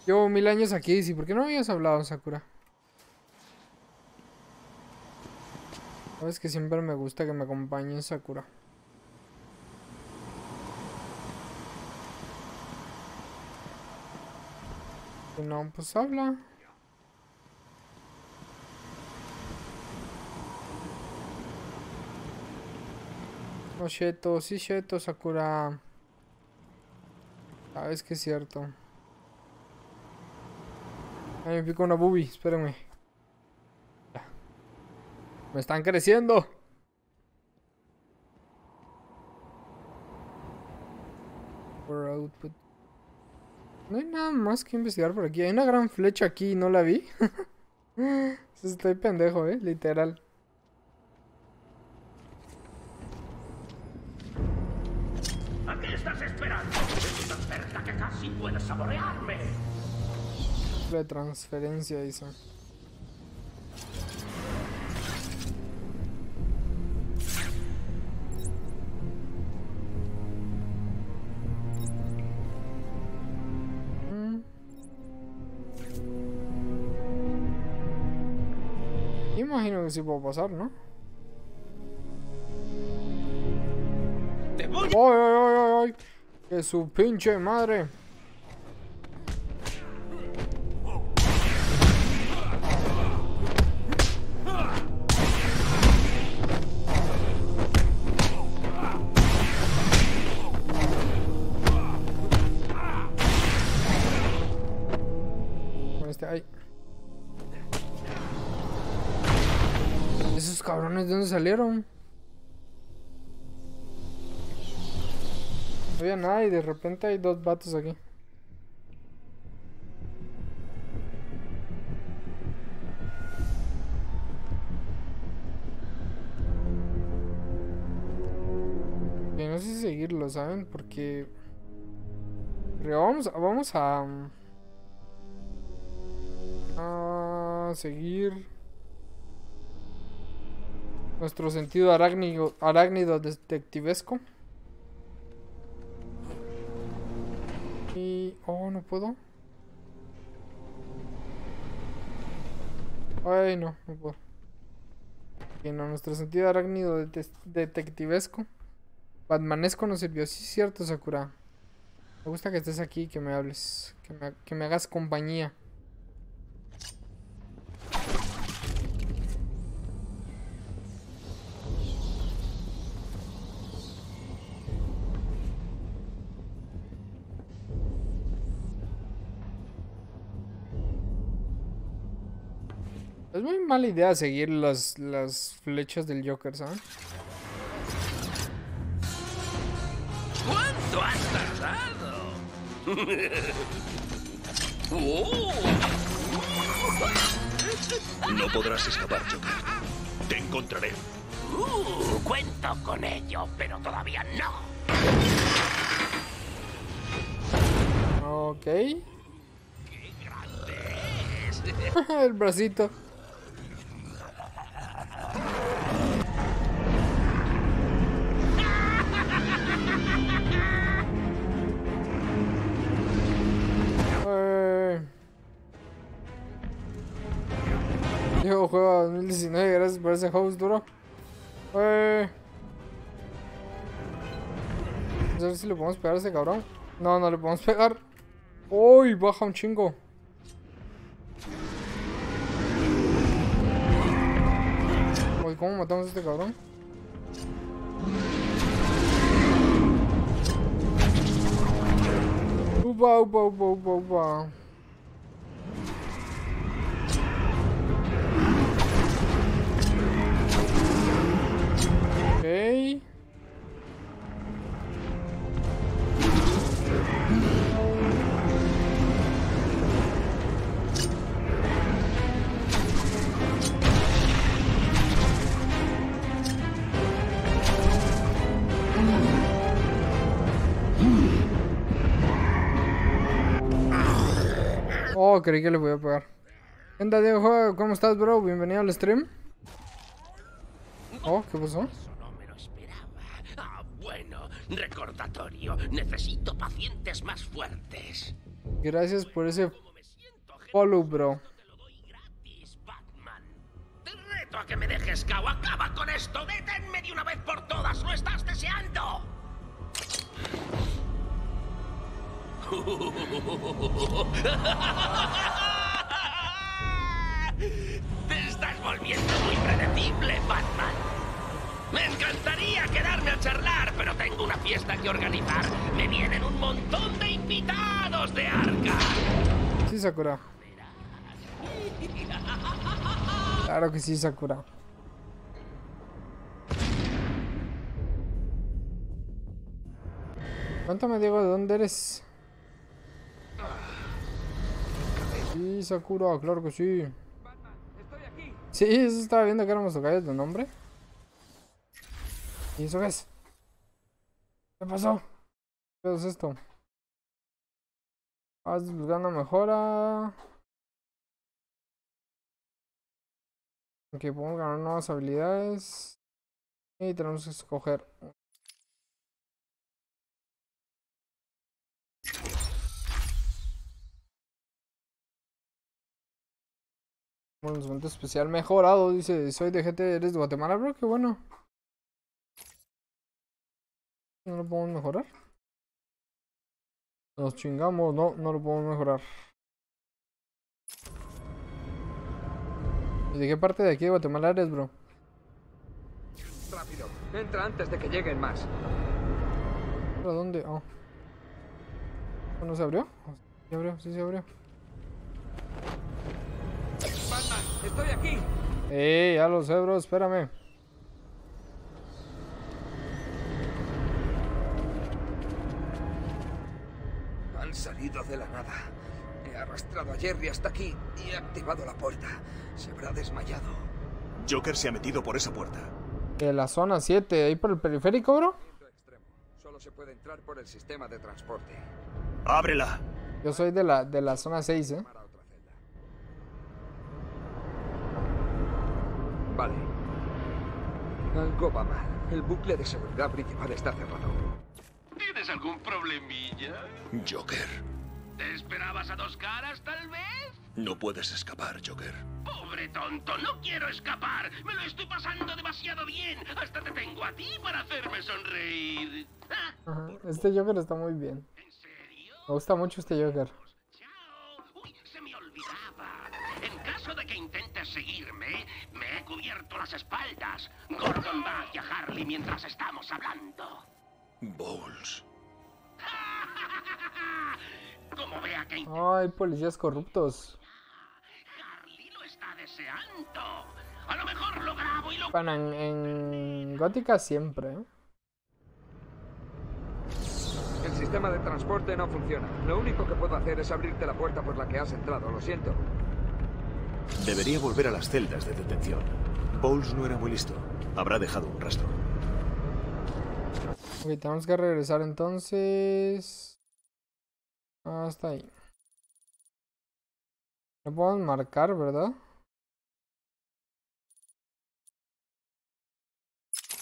Llevo 1000 años aquí, ¿sí? ¿Por qué no habías hablado, Sakura? Sabes que siempre me gusta que me acompañe, Sakura. No, pues habla. No, Sheto, sí, Sheto, Sakura. Sabes que es cierto. Ay, me pico una boobie, espérenme. Me están creciendo. Por output. No hay nada más que investigar por aquí. Hay una gran flecha aquí y no la vi. Estoy pendejo, literal. Si puedes saborearme. La transferencia hizo. Imagino que sí puedo pasar, ¿no? ¡Te voy! ¡Ay, ay, ay, ay! ¡Que su pinche madre! ¿De dónde salieron? No había nada y de repente hay dos vatos aquí. Y no sé si seguirlo, ¿saben? Porque... pero vamos a seguir nuestro sentido arácnido detectivesco. Y... oh, no puedo. Ay, no puedo. Y no, nuestro sentido arácnido detectivesco. Batmanesco nos sirvió. Sí, cierto, Sakura. Me gusta que estés aquí y que me hables. Que me hagas compañía. Es muy mala idea seguir las flechas del Joker, ¿sabes? ¿Cuánto has tardado? No podrás escapar, Joker. Te encontraré. Cuento con ello, pero todavía no. Ok. ¡Qué grande es! El bracito. Yo juego 2019, gracias por ese host duro. A ver si le podemos pegar a ese cabrón. No, no le podemos pegar. Uy, baja un chingo. Uy, ¿cómo matamos a este cabrón? Upa, upa, upa, upa, upa. Okay. Oh, creí que le voy a pegar. Anda, Diego, ¿cómo estás, bro? Bienvenido al stream. Oh, ¿qué pasó? Recordatorio, necesito pacientes más fuertes. Gracias por ese follow, bro. Te lo doy gratis, Batman. Te reto a que me dejes cao. Acaba con esto, deténme de una vez por todas. Lo estás deseando. Te estás volviendo muy predecible, Batman. Me encantaría quedarme a charlar, pero tengo una fiesta que organizar. Me vienen un montón de invitados de Arkham. Sí, Sakura. Claro que sí, Sakura. Cuéntame, Diego, ¿de dónde eres? Sí, Sakura, claro que sí. Sí, eso estaba viendo que éramos locales de nombre. ¿Y eso qué es? ¿Qué pasó? ¿Qué es esto? Vas buscando mejora. Ok, podemos ganar nuevas habilidades. Y tenemos que escoger. Bueno, un evento especial mejorado. Dice, soy de GT, eres de Guatemala, bro. Qué bueno. ¿No lo podemos mejorar? Nos chingamos, no lo podemos mejorar. ¿Y de qué parte de aquí de Guatemala eres, bro? Rápido, entra antes de que lleguen más. ¿A dónde? Oh. ¿No se abrió? ¿Se abrió? Sí, se abrió. Batman, estoy aquí. Ya lo sé, bro, espérame. Salido de la nada. He arrastrado a Jerry hasta aquí y he activado la puerta. Se habrá desmayado. Joker se ha metido por esa puerta. De la zona 7, ahí por el periférico, bro. Solo se puede entrar por el sistema de transporte. ¡Ábrela! Yo soy de la zona 6, ¿eh? Vale. Algo va mal. El bucle de seguridad principal está cerrado. ¿Tienes algún problemilla? Joker. ¿Te esperabas a dos caras, tal vez? No puedes escapar, Joker. ¡Pobre tonto! ¡No quiero escapar! ¡Me lo estoy pasando demasiado bien! ¡Hasta te tengo a ti para hacerme sonreír! Ajá, este Joker está muy bien. ¿En serio? Me gusta mucho este Joker. ¡Chao! ¡Uy, se me olvidaba! En caso de que intentes seguirme, me he cubierto las espaldas. Gordon va hacia Harley mientras estamos hablando. Boles. Como vea que... Ay, policías corruptos. Harley lo está deseando. A lo mejor lo grabo y lo... Bueno, en Gótica siempre, ¿eh? El sistema de transporte no funciona. Lo único que puedo hacer es abrirte la puerta por la que has entrado, lo siento. Debería volver a las celdas de detención. Boles no era muy listo. Habrá dejado un rastro. Ok, tenemos que regresar entonces... hasta ahí. No podemos marcar, ¿verdad?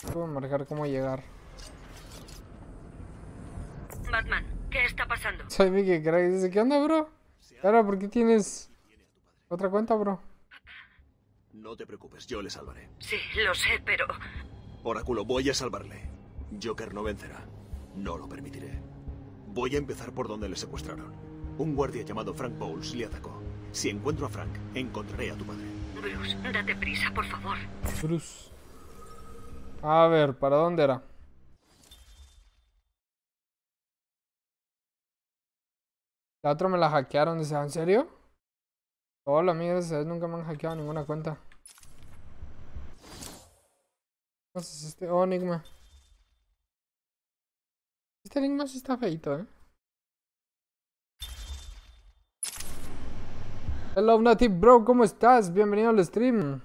No puedo marcar cómo llegar. Batman, ¿qué está pasando? Soy Mickey Craig. Dice, ¿qué onda, bro? Claro, ¿por qué tienes otra cuenta, bro? No te preocupes, yo le salvaré. Sí, lo sé, pero... Oráculo, voy a salvarle. Joker no vencerá. No lo permitiré. Voy a empezar por donde le secuestraron. Un guardia llamado Frank Boles le atacó. Si encuentro a Frank, encontraré a tu padre. Bruce, date prisa, por favor. Bruce. A ver, ¿para dónde era? La otra me la hackearon, dice, ¿en serio? Hola, amigos, nunca me han hackeado ninguna cuenta. Entonces este... oh, Enigma. Este Enigma sí está feito, ¿eh? Hello, Nati, bro, ¿cómo estás? Bienvenido al stream.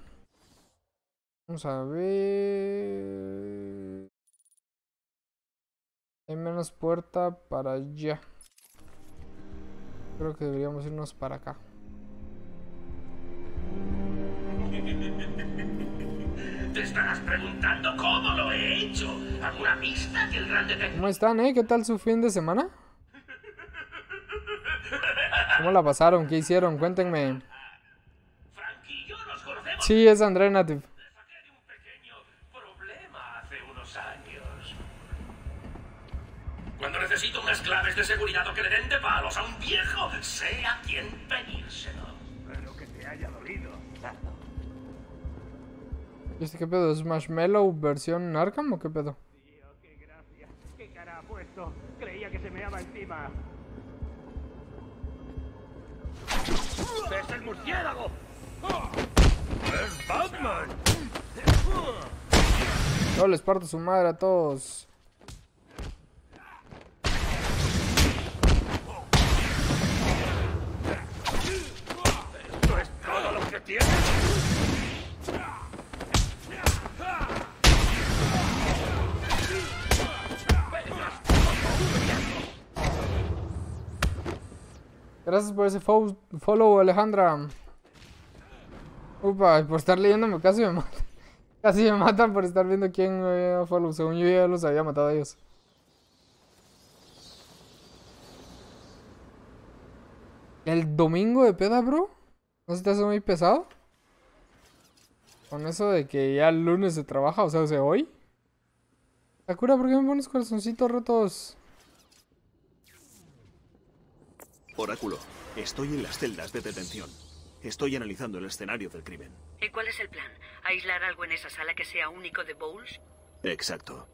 Vamos a ver... hay menos puerta para allá. Creo que deberíamos irnos para acá. Te estarás preguntando cómo lo he hecho. ¿Alguna pista que el gran detective? ¿Cómo están, eh? ¿Qué tal su fin de semana? ¿Cómo la pasaron? ¿Qué hicieron? Cuéntenme. Frank y yo nos conocemos. Sí, es André Nativ. Me saqué de un pequeño problema hace unos años. Cuando necesito unas claves de seguridad o que le den de palos a un viejo, sé a quién pedírselo. Pero que te haya dolido. ¿Y este qué pedo? ¿Es Marshmallow versión Arkham o qué pedo? Tío, qué gracia. ¿Qué cara ha puesto? Creía que se me daba encima. ¡Es el murciélago! ¡Es Batman! Yo les parto su madre a todos. ¿Esto es todo lo que tienes? Gracias por ese follow, Alejandra. Upa, por estar leyéndome casi me matan. Casi me matan por estar viendo quién me había follow. Según yo ya los había matado a ellos. El domingo de peda, bro. ¿No se te hace muy pesado? Con eso de que ya el lunes se trabaja, o sea, hoy. Sakura, ¿por qué me pones corazoncitos rotos? Oráculo, estoy en las celdas de detención. Estoy analizando el escenario del crimen. ¿Y cuál es el plan? ¿Aislar algo en esa sala que sea único de Boles? Exacto.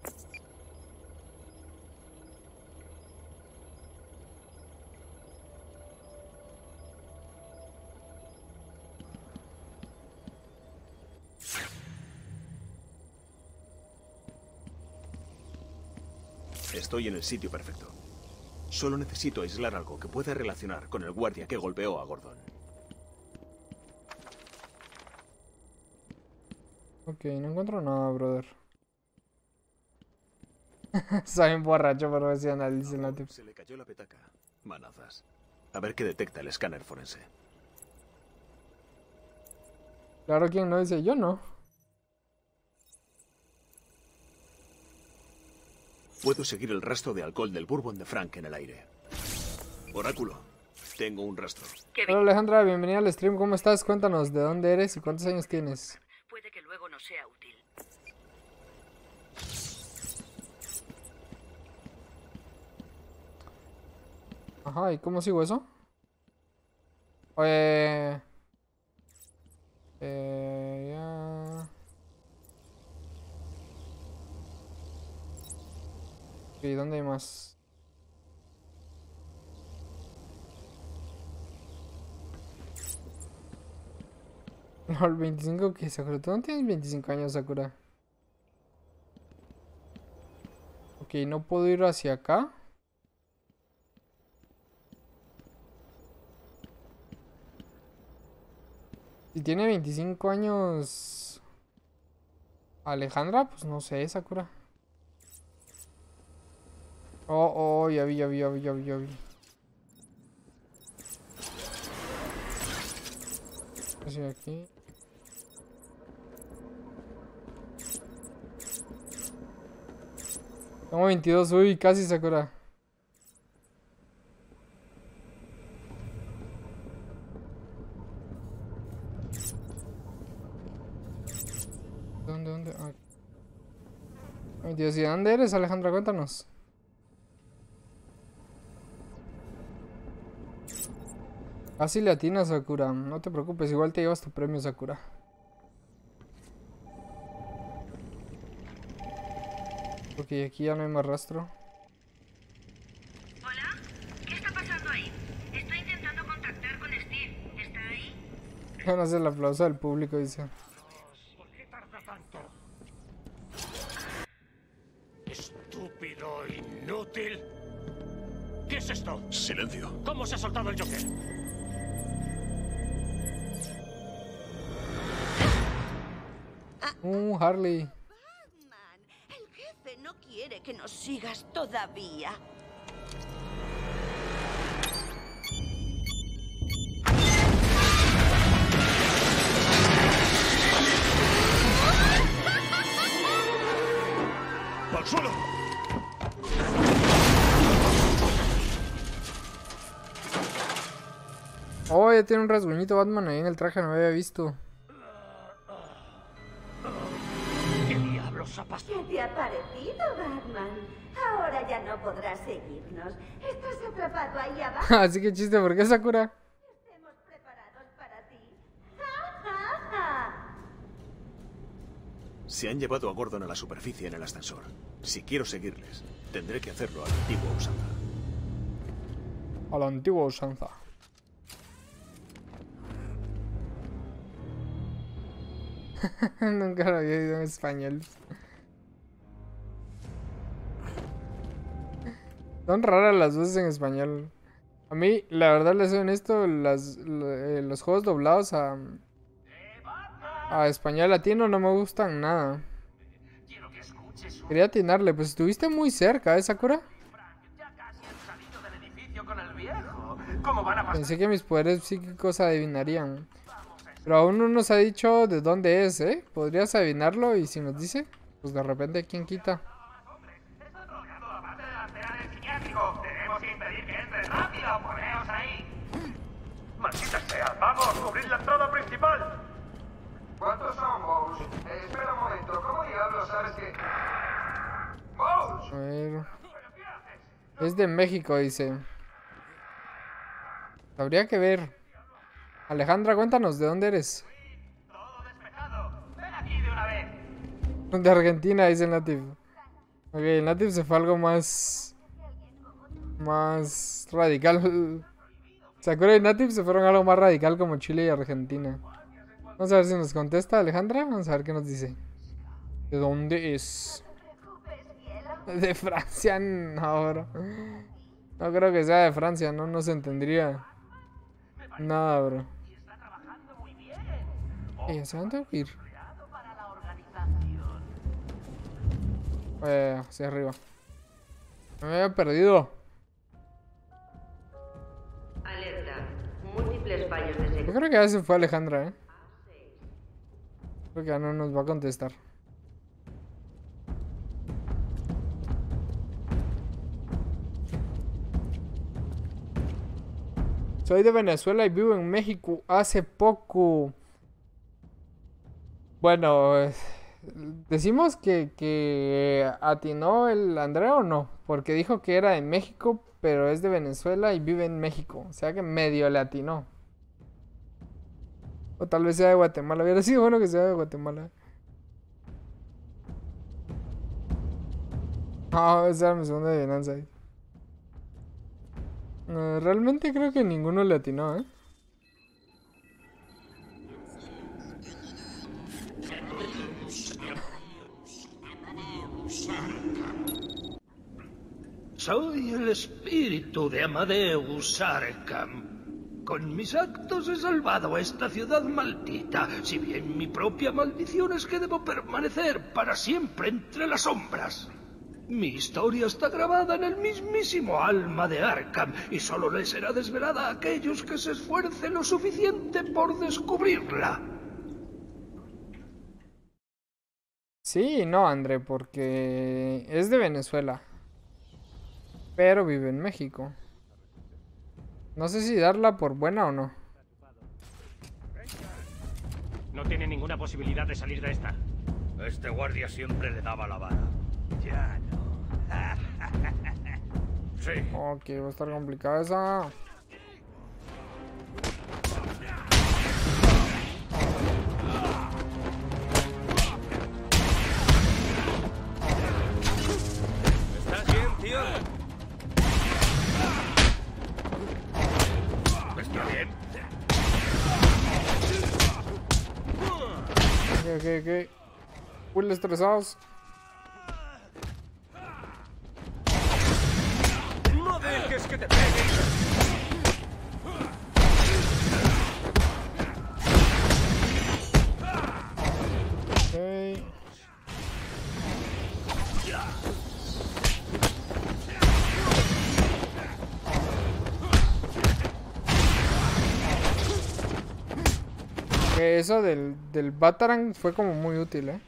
Estoy en el sitio perfecto. Solo necesito aislar algo que pueda relacionar con el guardia que golpeó a Gordon. Ok, no encuentro nada, brother. Soy un borracho, pero me decían al... se le cayó la petaca. Manazas. A ver qué detecta el escáner forense. Claro, ¿quién no dice? Yo no. Puedo seguir el rastro de alcohol del bourbon de Frank en el aire. Oráculo, tengo un rastro. Hola, Alejandra, bienvenida al stream. ¿Cómo estás? Cuéntanos de dónde eres y cuántos años tienes. Puede que luego no sea útil. Ajá, ¿y cómo sigo eso? Ya... ¿y dónde hay más? LOL, 25, ¿qué, Sakura? Tú no tienes 25 años, Sakura. Ok, no puedo ir hacia acá. Si tiene 25 años Alejandra, pues no sé, Sakura. Oh, ya vi. Así aquí. Tengo 22, uy, casi, Sakura. ¿Dónde? Ah. 22, ¿y dónde eres, Alejandra? Cuéntanos. Casi le atinas, Sakura. No te preocupes, igual te llevas tu premio, Sakura. Ok, aquí ya no hay más rastro. Hola, ¿qué está pasando ahí? Estoy intentando contactar con Steve. ¿Está ahí? Van a hacer el aplauso del público, dice. ¿Por qué tarda tanto? Estúpido, inútil. ¿Qué es esto? Silencio. ¿Cómo se ha soltado el Joker? Harley. Batman, el jefe no quiere que nos sigas todavía. ¡Al suelo! Oh, ya tiene un rasguñito Batman ahí en el traje, no lo había visto. ¿Qué te ha parecido, Batman? Ahora ya no podrás seguirnos. Estás atrapado ahí abajo. Así que chiste, ¿por qué, Sakura? Estemos preparados para ti. Se han llevado a Gordon a la superficie en el ascensor. Si quiero seguirles, tendré que hacerlo a la antigua usanza. A la antigua usanza. Nunca lo había oído en español. Son raras las voces en español. A mí, la verdad, les soy honesto, los juegos doblados a español latino no me gustan nada. Quería atinarle, pues estuviste muy cerca, ¿eh, Sakura? Pensé que mis poderes psíquicos adivinarían. Pero aún no nos ha dicho de dónde es, ¿eh? ¿Podrías adivinarlo? Y si nos dice, pues de repente, ¿quién quita? ¡Maldita sea! ¡Vamos! ¡Cubrid la entrada principal! ¿Cuántos son, Boles? Espera un momento, ¿cómo diablos sabes que...? ¡Boles! A ver... Es de México, dice. Habría que ver. Alejandra, cuéntanos, ¿de dónde eres? Todo despejado. Ven aquí de una vez. De Argentina, dice Natif. Ok, Natif se fue algo más... más radical. Sakura y Natif se fueron a algo más radical como Chile y Argentina. Vamos a ver si nos contesta Alejandra. Vamos a ver qué nos dice. ¿De dónde es? De Francia, no, bro. No creo que sea de Francia, no nos entendería nada, bro. ¿Se van a ir? Hacia arriba. Me había perdido. Yo creo que ya se fue Alejandra, ¿eh? Creo que ya no nos va a contestar. Soy de Venezuela y vivo en México hace poco. Bueno, decimos que atinó el Andrea o no, porque dijo que era de México, pero es de Venezuela y vive en México. O sea que medio le atinó. O tal vez sea de Guatemala. Hubiera sido bueno que sea de Guatemala. Ah, esa era mi segunda adivinanza. Realmente creo que ninguno le atinó, ¿eh? Soy el espíritu de Amadeus Arkham. Con mis actos he salvado a esta ciudad maldita, si bien mi propia maldición es que debo permanecer para siempre entre las sombras. Mi historia está grabada en el mismísimo alma de Arkham, y solo le será desvelada a aquellos que se esfuercen lo suficiente por descubrirla. Sí, no, André, porque es de Venezuela, pero vive en México. No sé si darla por buena o no. No tiene ninguna posibilidad de salir de esta. Este guardia siempre le daba la vara. Ya no. Sí. Ok, va a estar complicada esa. ¿Estás bien, tío? Está bien. Ok. Full estresados. Dejes que te peguen. Okay. Okay, eso del Batarang fue como muy útil, ¿eh?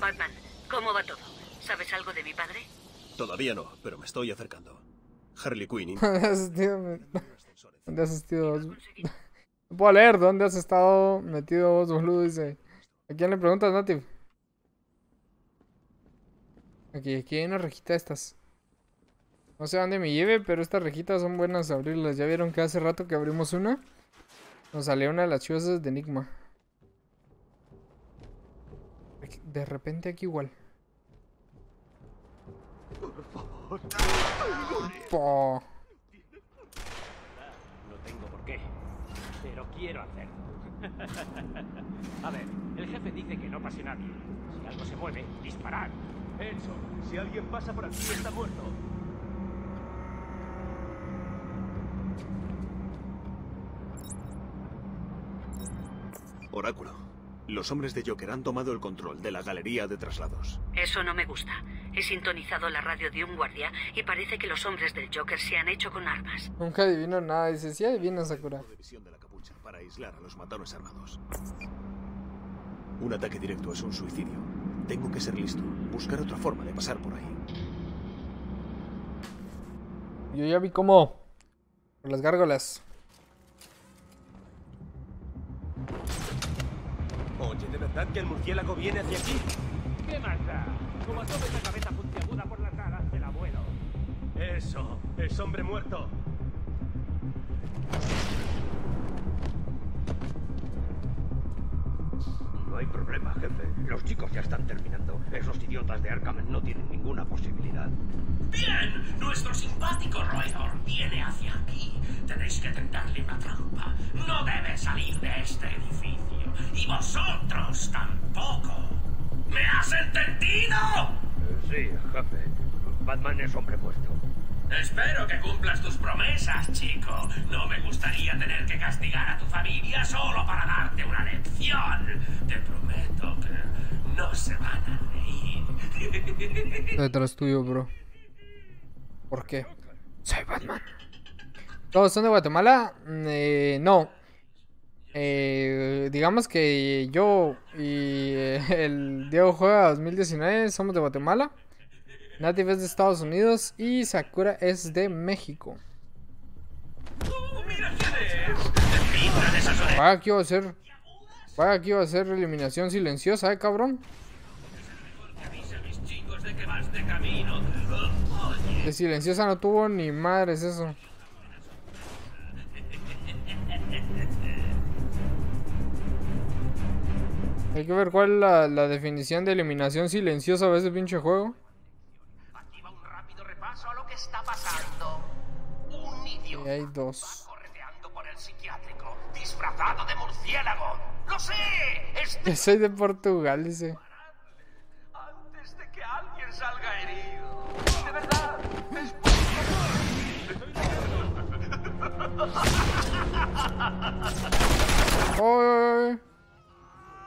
Batman, ¿cómo va todo? ¿Sabes algo de mi padre? Todavía no, pero me estoy acercando. Harley Quinn. ¿Dónde has asistido vos? No puedo leer. ¿Dónde has estado metido vos, boludo? Dice. ¿A quién le preguntas, Nativ? Aquí hay una rejita de estas. No sé dónde me lleve, pero estas rejitas son buenas abrirlas. Ya vieron que hace rato que abrimos una, nos salió una de las chuzas de Enigma. De repente aquí igual. Por favor. Po. No tengo por qué, pero quiero hacerlo. A ver, el jefe dice que no pase nadie. Si algo se mueve, disparad. Eso, si alguien pasa por aquí está muerto. Oráculo, los hombres de Joker han tomado el control de la galería de traslados. Eso no me gusta. He sintonizado la radio de un guardia y parece que los hombres del Joker se han hecho con armas. Nunca adivino nada, dice, sí adivino, Sakura. Para aislar a los matones armados. Un ataque directo es un suicidio. Tengo que ser listo, buscar otra forma de pasar por ahí. Yo ya vi cómo. Por las gárgolas. Oye, ¿de verdad que el murciélago viene hacia aquí? ¿Qué más da? Como tomes la cabeza puntiaguda por las alas del abuelo. Eso, es hombre muerto. No hay problema, jefe. Los chicos ya están terminando. Esos idiotas de Arkham no tienen ninguna posibilidad. Bien, nuestro simpático roedor viene hacia aquí. Tenéis que tenderle una trampa. No debe salir de este edificio. Y vosotros tampoco. ¿Me has entendido? Sí, jefe. Batman es hombre puesto. Espero que cumplas tus promesas, chico. No me gustaría tener que castigar a tu familia solo para darte una lección. Te prometo que no se van a reír. Detrás tuyo, bro. ¿Por qué? Soy Batman. ¿Todos son de Guatemala? No. Digamos que yo y el Diego Juega 2019 somos de Guatemala, Native es de Estados Unidos y Sakura es de México. Vaya, aquí va a ser. Vaya, aquí va a ser eliminación silenciosa, cabrón. De silenciosa no tuvo ni madres eso. Hay que ver cuál es la definición de eliminación silenciosa de ese pinche juego. Aquí va un rápido repaso a lo que está pasando. Un idiota y hay dos. Va correteando por el psiquiátrico, disfrazado de murciélago. ¡Lo sé! Soy de Portugal, dice. Antes de que alguien salga ¡Ay!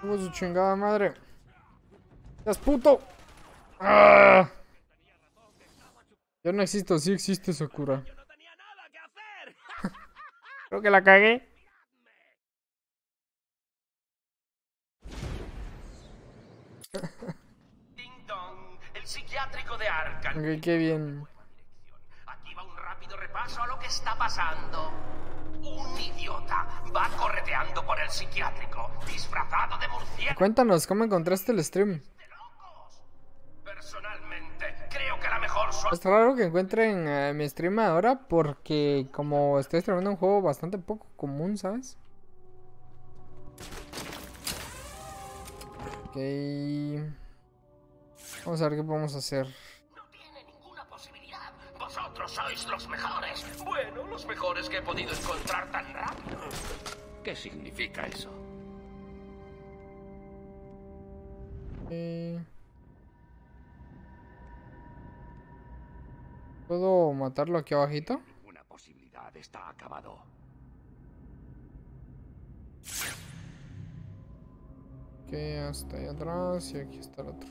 Tengo su chingada madre. ¡Seas puto! ¡Ah! Yo no existo, sí existe Sakura. Yo no tenía nada que hacer. Creo que la cagué. Ding dong, el psiquiátrico de Arkham. Okay, qué bien. Aquí va un rápido repaso a lo que está pasando. Un idiota va correteando por el psiquiátrico, disfrazado de murciélago. Cuéntanos, ¿cómo encontraste el stream? Personalmente, creo que la mejor... Es raro que encuentren mi stream ahora porque como estoy streamando un juego bastante poco común, ¿sabes? Ok... Vamos a ver qué podemos hacer. No tiene ninguna posibilidad. Vosotros sois los mejores. Bueno, los mejores que he podido encontrar tan rápido. ¿Qué significa eso? ¿Puedo matarlo aquí abajito? Una posibilidad, está acabado. Ok, hasta ahí atrás y aquí está el otro.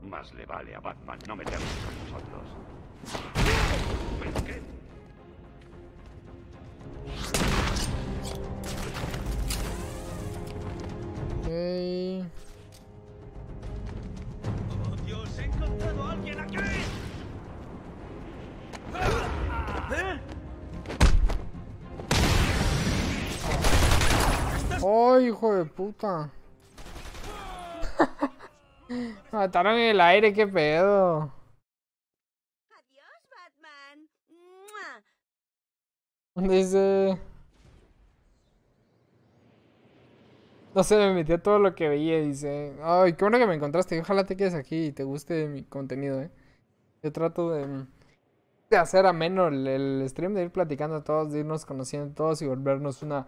Más le vale a Batman no meternos con nosotros. ¿Ves qué? Okay. ¡He encontrado a alguien aquí! ¿Eh? ¡Oh, hijo de puta! Mataron en el aire, qué pedo. Adiós, Batman. Dice... No sé, me metí a todo lo que veía, dice. Ay, qué bueno que me encontraste. Ojalá te quedes aquí y te guste mi contenido, eh. Yo trato de hacer ameno el stream, de ir platicando a todos, de irnos conociendo a todos y volvernos una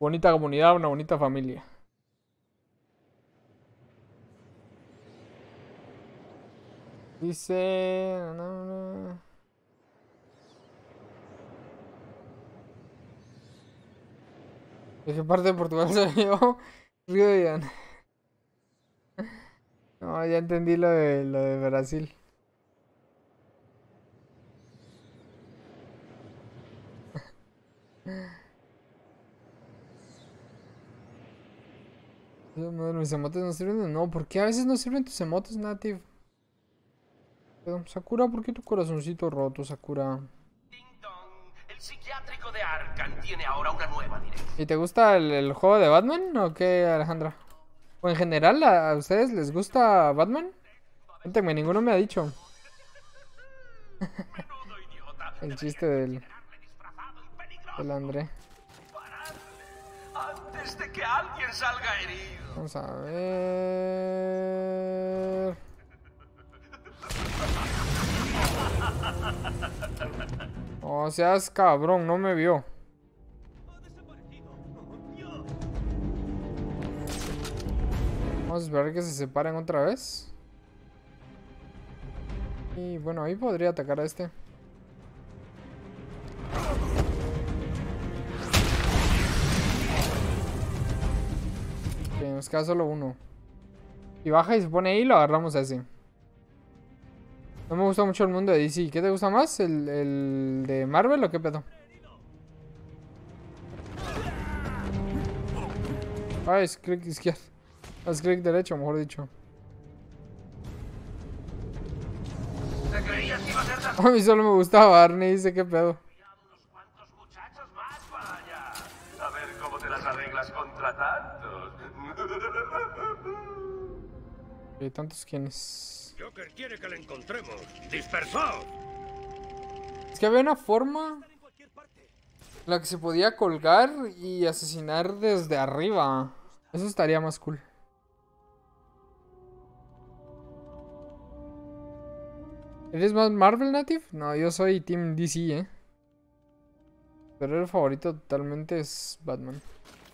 bonita comunidad, una bonita familia. Dice... ¿De qué parte de Portugal se vio? Río de Jan. No, ya entendí lo de Brasil. ¿Mis emotes no sirven? No, ¿por qué a veces no sirven tus emotes, Native? Sakura, ¿por qué tu corazoncito roto, Sakura? Psiquiátrico de Arkham tiene ahora una nueva dirección. ¿Y te gusta el juego de Batman o qué, Alejandra? O en general, ¿a ustedes les gusta Batman? Cuéntenme, ninguno me ha dicho. El chiste del André. Antes de que alguien salga herido. Vamos a ver. O sea, es cabrón, no me vio. Vamos a esperar que se separen otra vez. Y bueno, ahí podría atacar a este. Ok, nos queda solo uno. Y baja y se pone ahí y lo agarramos así. No me gusta mucho el mundo de DC. ¿Qué te gusta más? ¿El de Marvel o qué pedo? Ah, es clic izquierdo. Es clic derecho, mejor dicho. A mí solo me gustaba Barney, dice qué pedo. A ver cómo te las arreglas contra tantos. ¿Y tantos quiénes? Joker quiere que la encontremos. ¡Dispersaos! Es que había una forma en la que se podía colgar y asesinar desde arriba. Eso estaría más cool. ¿Eres más Marvel Native? No, yo soy Team DC, eh. Pero el favorito totalmente es Batman.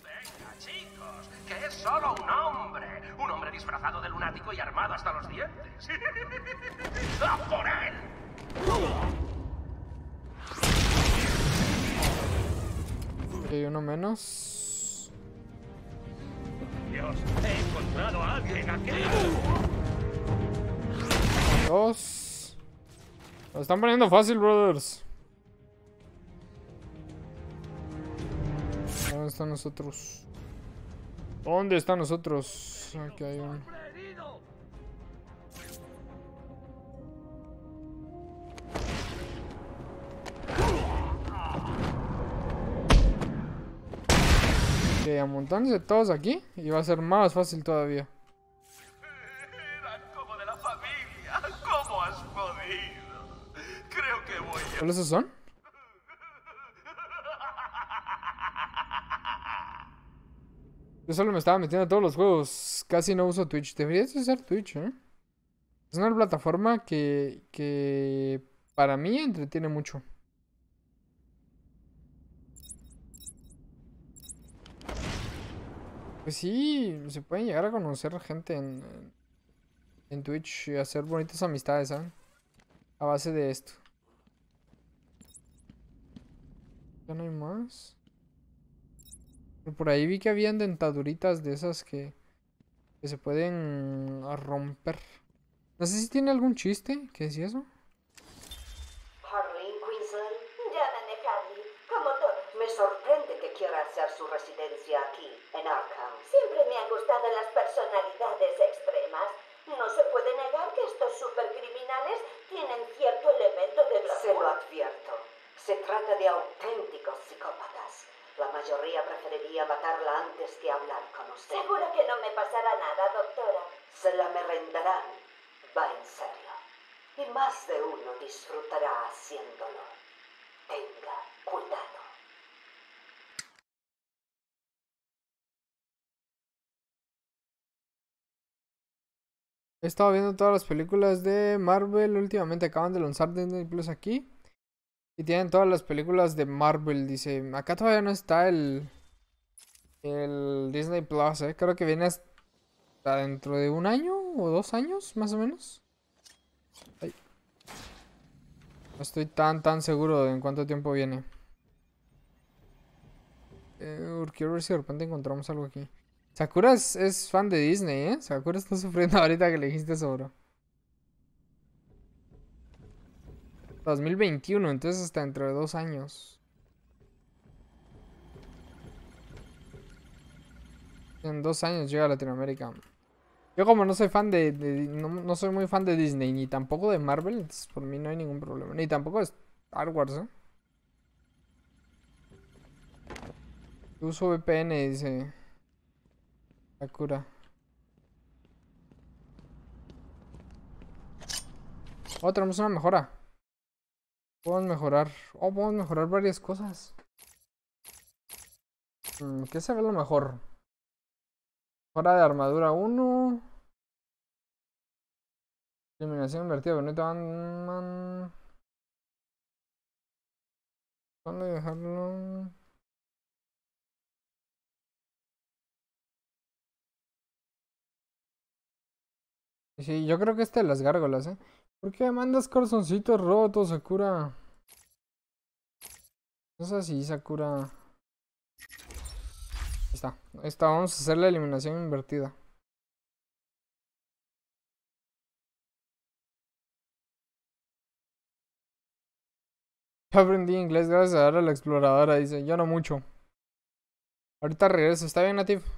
Venga, chicos, que es solo un hombre. Un hombre disfrazado de lunático y armado hasta los dientes. ¡A por él! uno menos. Dios, he encontrado a alguien aquí. Dos. Lo están poniendo fácil, brothers. ¿Dónde están nosotros? ¿Dónde están nosotros? Aquí hay uno. Ok, amontándose todos aquí y va a ser más fácil todavía. Eran como de la familia. ¿Cómo has podido? Creo que voy a... ¿Cuáles esos son? Yo solo me estaba metiendo a todos los juegos. Casi no uso Twitch. Deberías usar Twitch, ¿eh? Es una plataforma que para mí entretiene mucho. Pues sí, se pueden llegar a conocer gente en Twitch y hacer bonitas amistades, ¿eh? A base de esto. ¿Ya no hay más? Por ahí vi que habían dentaduritas de esas que se pueden romper. No sé si tiene algún chiste. ¿Qué decía eso? Harley Quinn, llámame Harley. Como todo, me sorprende que quiera hacer su residencia aquí, en Arkham. Siempre me han gustado las personalidades extremas. No se puede negar que estos supercriminales tienen cierto elemento de blasfemia. Se lo advierto. Se trata de auténticos psicópatas. La mayoría preferiría matarla antes que hablar con usted. Seguro que no me pasará nada, doctora. Se la merendarán. Va en serio. Y más de uno disfrutará haciéndolo. Tenga cuidado. He estado viendo todas las películas de Marvel. Últimamente acaban de lanzar Disney Plus aquí. Y tienen todas las películas de Marvel, dice. Acá todavía no está el Disney Plus, ¿eh? Creo que viene hasta dentro de un año o 2 años, más o menos. Ay. No estoy tan seguro de en cuánto tiempo viene. Quiero ver si de repente encontramos algo aquí. Sakura es fan de Disney, ¿eh? Sakura está sufriendo ahorita que le dijiste eso, bro. 2021, entonces hasta dentro de 2 años. En 2 años llega a Latinoamérica. Yo como no soy fan no soy muy fan de Disney, ni tampoco de Marvel, entonces por mí no hay ningún problema. Ni tampoco de Star Wars, ¿eh? Uso VPN, dice Sakura. Oh, tenemos una mejora. Podemos mejorar. Oh, podemos mejorar varias cosas. ¿Qué será lo mejor? Mejora de armadura 1. Iluminación invertida, bonito. ¿Dónde dejarlo? Sí, yo creo que este de las gárgolas, ¿eh? ¿Por qué mandas corazoncitos rotos, Sakura? No es así, Sakura. Ahí está. Esta vamos a hacer la eliminación invertida. Yo aprendí inglés gracias a dar a la exploradora, dice. Yo no mucho. Ahorita regreso. ¿Está bien, Nativ? No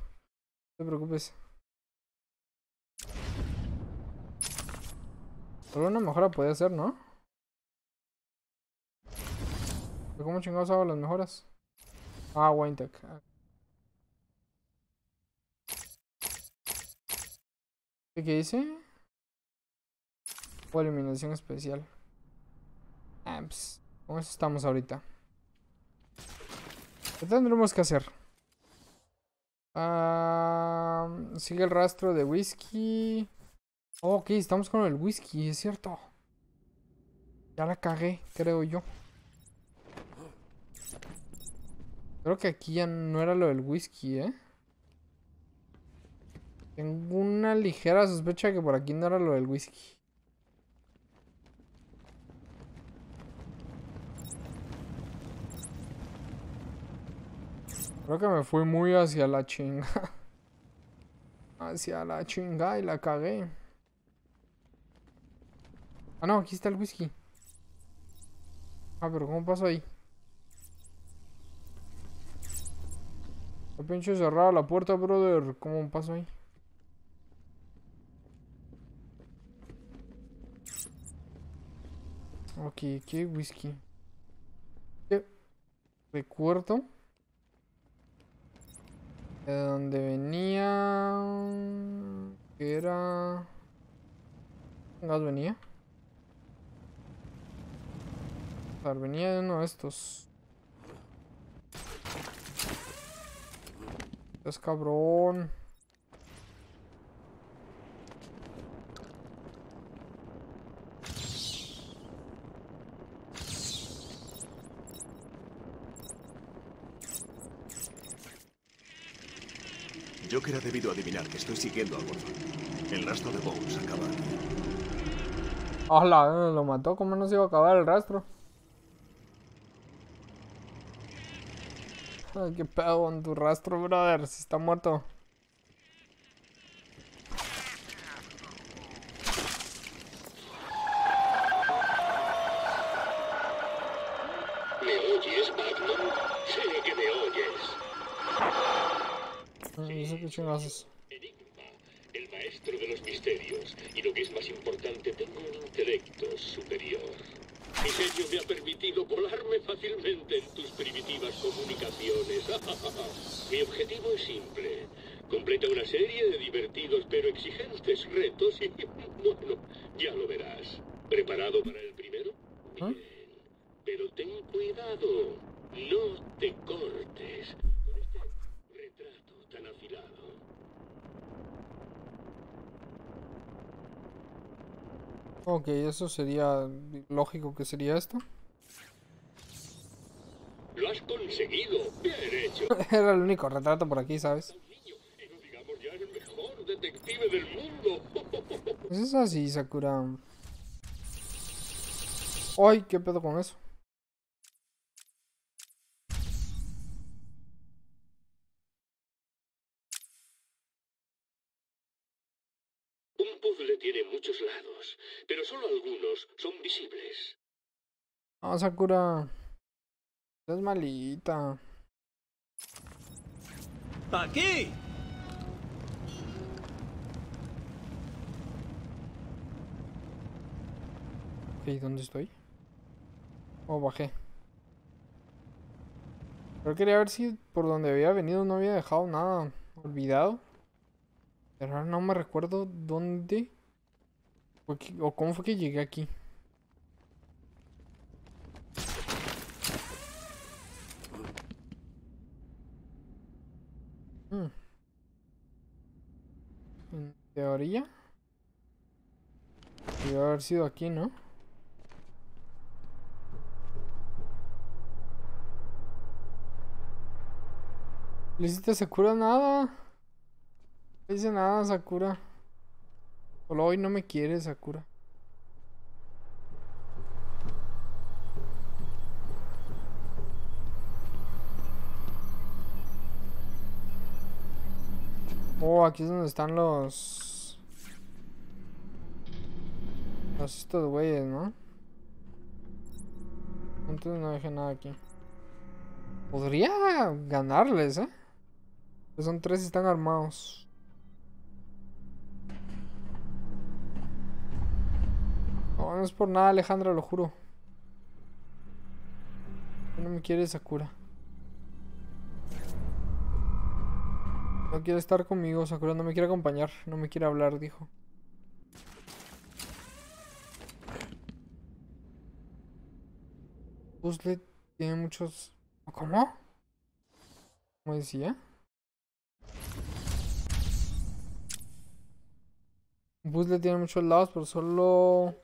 te preocupes. Solo una mejora podía hacer, ¿no? ¿Pero cómo chingados hago las mejoras? Ah, Wintech. ¿Qué dice? O eliminación especial. Amps. Con eso estamos ahorita. ¿Qué tendremos que hacer? Sigue el rastro de whisky. Ok, estamos con el whisky, es cierto. Ya la cagué, creo yo. Creo que aquí ya no era lo del whisky, ¿eh? Tengo una ligera sospecha de que por aquí no era lo del whisky. Creo que me fui muy hacia la chinga. Hacia la chinga y la cagué. Ah, no, aquí está el whisky. Ah, pero ¿cómo pasó ahí? Está pinche cerrada la puerta, brother. ¿Cómo pasó ahí? Ok, aquí hay whisky. Recuerdo de donde venía. Que era. ¿Dónde venía? Venía de uno de estos. Es cabrón. Joker ha debido adivinar que estoy siguiendo a Gordon. El rastro de Bones acaba aquí. ¡Hala! Lo mató. ¿Cómo no se iba a acabar el rastro? Ay, qué pedo con tu rastro, brother. Si está muerto. ¿Me oyes, Batman? Sí, que me oyes. No sé qué chingados. Enigma, el maestro de los misterios. Y lo que es más importante, tengo un intelecto superior. Mi sello me ha permitido colarme fácilmente en tus primitivas comunicaciones. Mi objetivo es simple. Completa una serie de divertidos pero exigentes retos y... bueno, ya lo verás. ¿Preparado para el primero? Bien. Pero ten cuidado. No te cortes. Con este retrato tan afilado. Ok, eso sería lógico que sería esto. Lo has conseguido, bien hecho. Era el único retrato por aquí, ¿sabes? Y no digamos ya el mejor detective del mundo. Eso es así, Sakura. Ay, qué pedo con eso. Tiene muchos lados, pero solo algunos son visibles. No, Sakura. Estás malita. ¡Aquí! ¿Y dónde estoy? Oh, bajé. Pero quería ver si por donde había venido no había dejado nada olvidado. Pero ahora no me recuerdo dónde... ¿O cómo fue que llegué aquí? ¿En teoría? Debería haber sido aquí, ¿no? ¿Le hiciste a Sakura nada? No hice nada, Sakura. Solo hoy no me quiere, Sakura. Oh, aquí es donde están los... estos güeyes, ¿no? Entonces no dejé nada aquí. Podría ganarles, ¿eh? Pues son tres y están armados. No, no es por nada, Alejandra, lo juro. No me quiere Sakura. No quiere estar conmigo, Sakura. No me quiere acompañar. No me quiere hablar, dijo. Puzzle tiene muchos... ¿Cómo? ¿Cómo decía? Un puzzle tiene muchos lados, pero solo...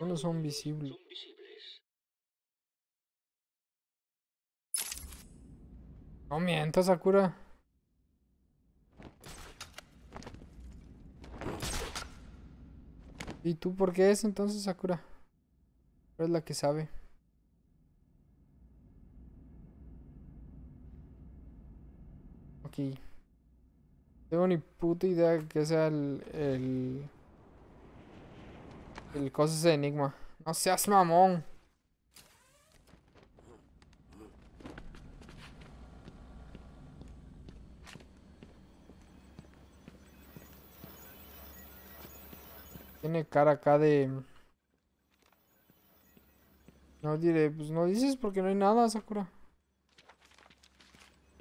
no son visibles. No mientas, Sakura. ¿Y tú por qué es entonces, Sakura? Es la que sabe. aquí? Tengo ni puta idea que sea el cosa ese de Enigma. No seas mamón. Tiene cara acá de... No diré, pues no dices porque no hay nada, Sakura.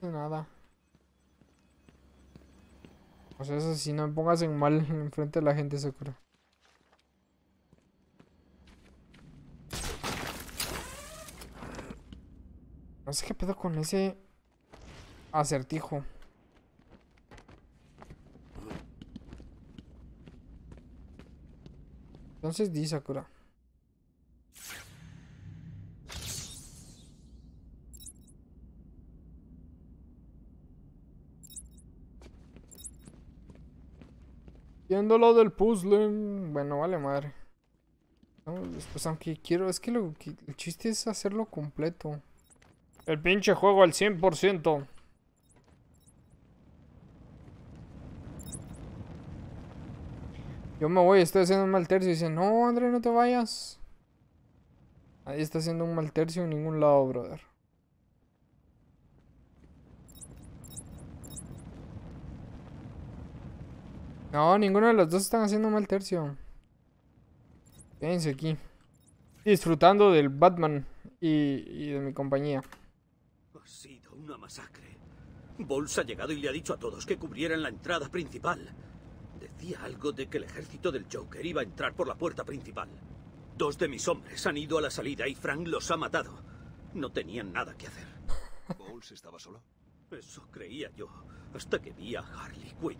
No hay nada. O sea, eso sí, no me pongas en mal enfrente de la gente, Sakura. No sé qué pedo con ese acertijo. Entonces di, Sakura. Viendo lo del puzzle. Bueno, vale madre. No, pues aunque quiero... Es que, el chiste es hacerlo completo. El pinche juego al 100%. Yo me voy, estoy haciendo un mal tercio. Dicen, no, André, no te vayas. Ahí está haciendo un mal tercio en ningún lado, brother. No, ninguno de los dos están haciendo un mal tercio. Quédense aquí. Disfrutando del Batman y de mi compañía. Ha sido una masacre. Boles ha llegado y le ha dicho a todos que cubrieran la entrada principal. Decía algo de que el ejército del Joker iba a entrar por la puerta principal. Dos de mis hombres han ido a la salida y Frank los ha matado. No tenían nada que hacer. ¿Boles estaba solo? Eso creía yo, hasta que vi a Harley Quinn.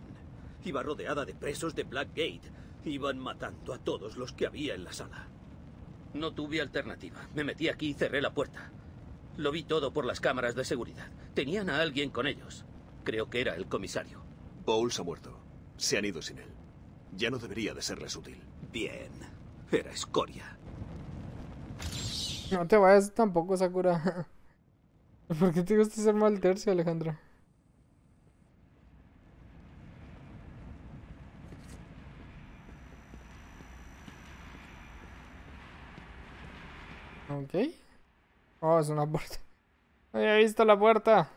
Iba rodeada de presos de Blackgate. Iban matando a todos los que había en la sala. No tuve alternativa. Me metí aquí y cerré la puerta. Lo vi todo por las cámaras de seguridad. Tenían a alguien con ellos. Creo que era el comisario. Boles ha muerto. Se han ido sin él. Ya no debería de serles útil. Bien. Era escoria. No te vayas tampoco, Sakura. ¿Por qué te gusta ser mal tercio, Alejandra? Ok. Oh, es una puerta. No había visto la puerta.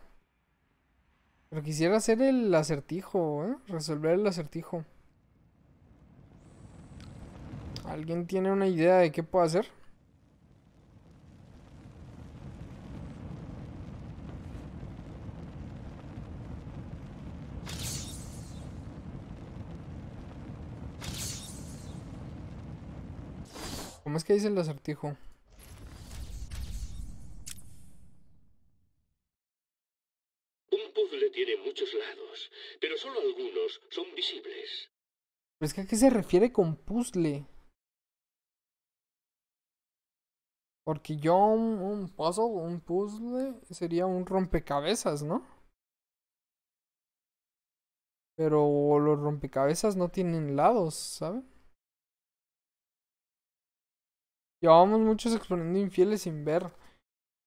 Pero quisiera hacer el acertijo, ¿eh? Resolver el acertijo. ¿Alguien tiene una idea de qué puedo hacer? ¿Cómo es que dice el acertijo? Pero es que ¿a qué se refiere con puzzle? Porque yo un puzzle sería un rompecabezas, ¿no? Pero los rompecabezas no tienen lados, ¿sabes? Llevamos muchos exponiendo infieles sin ver.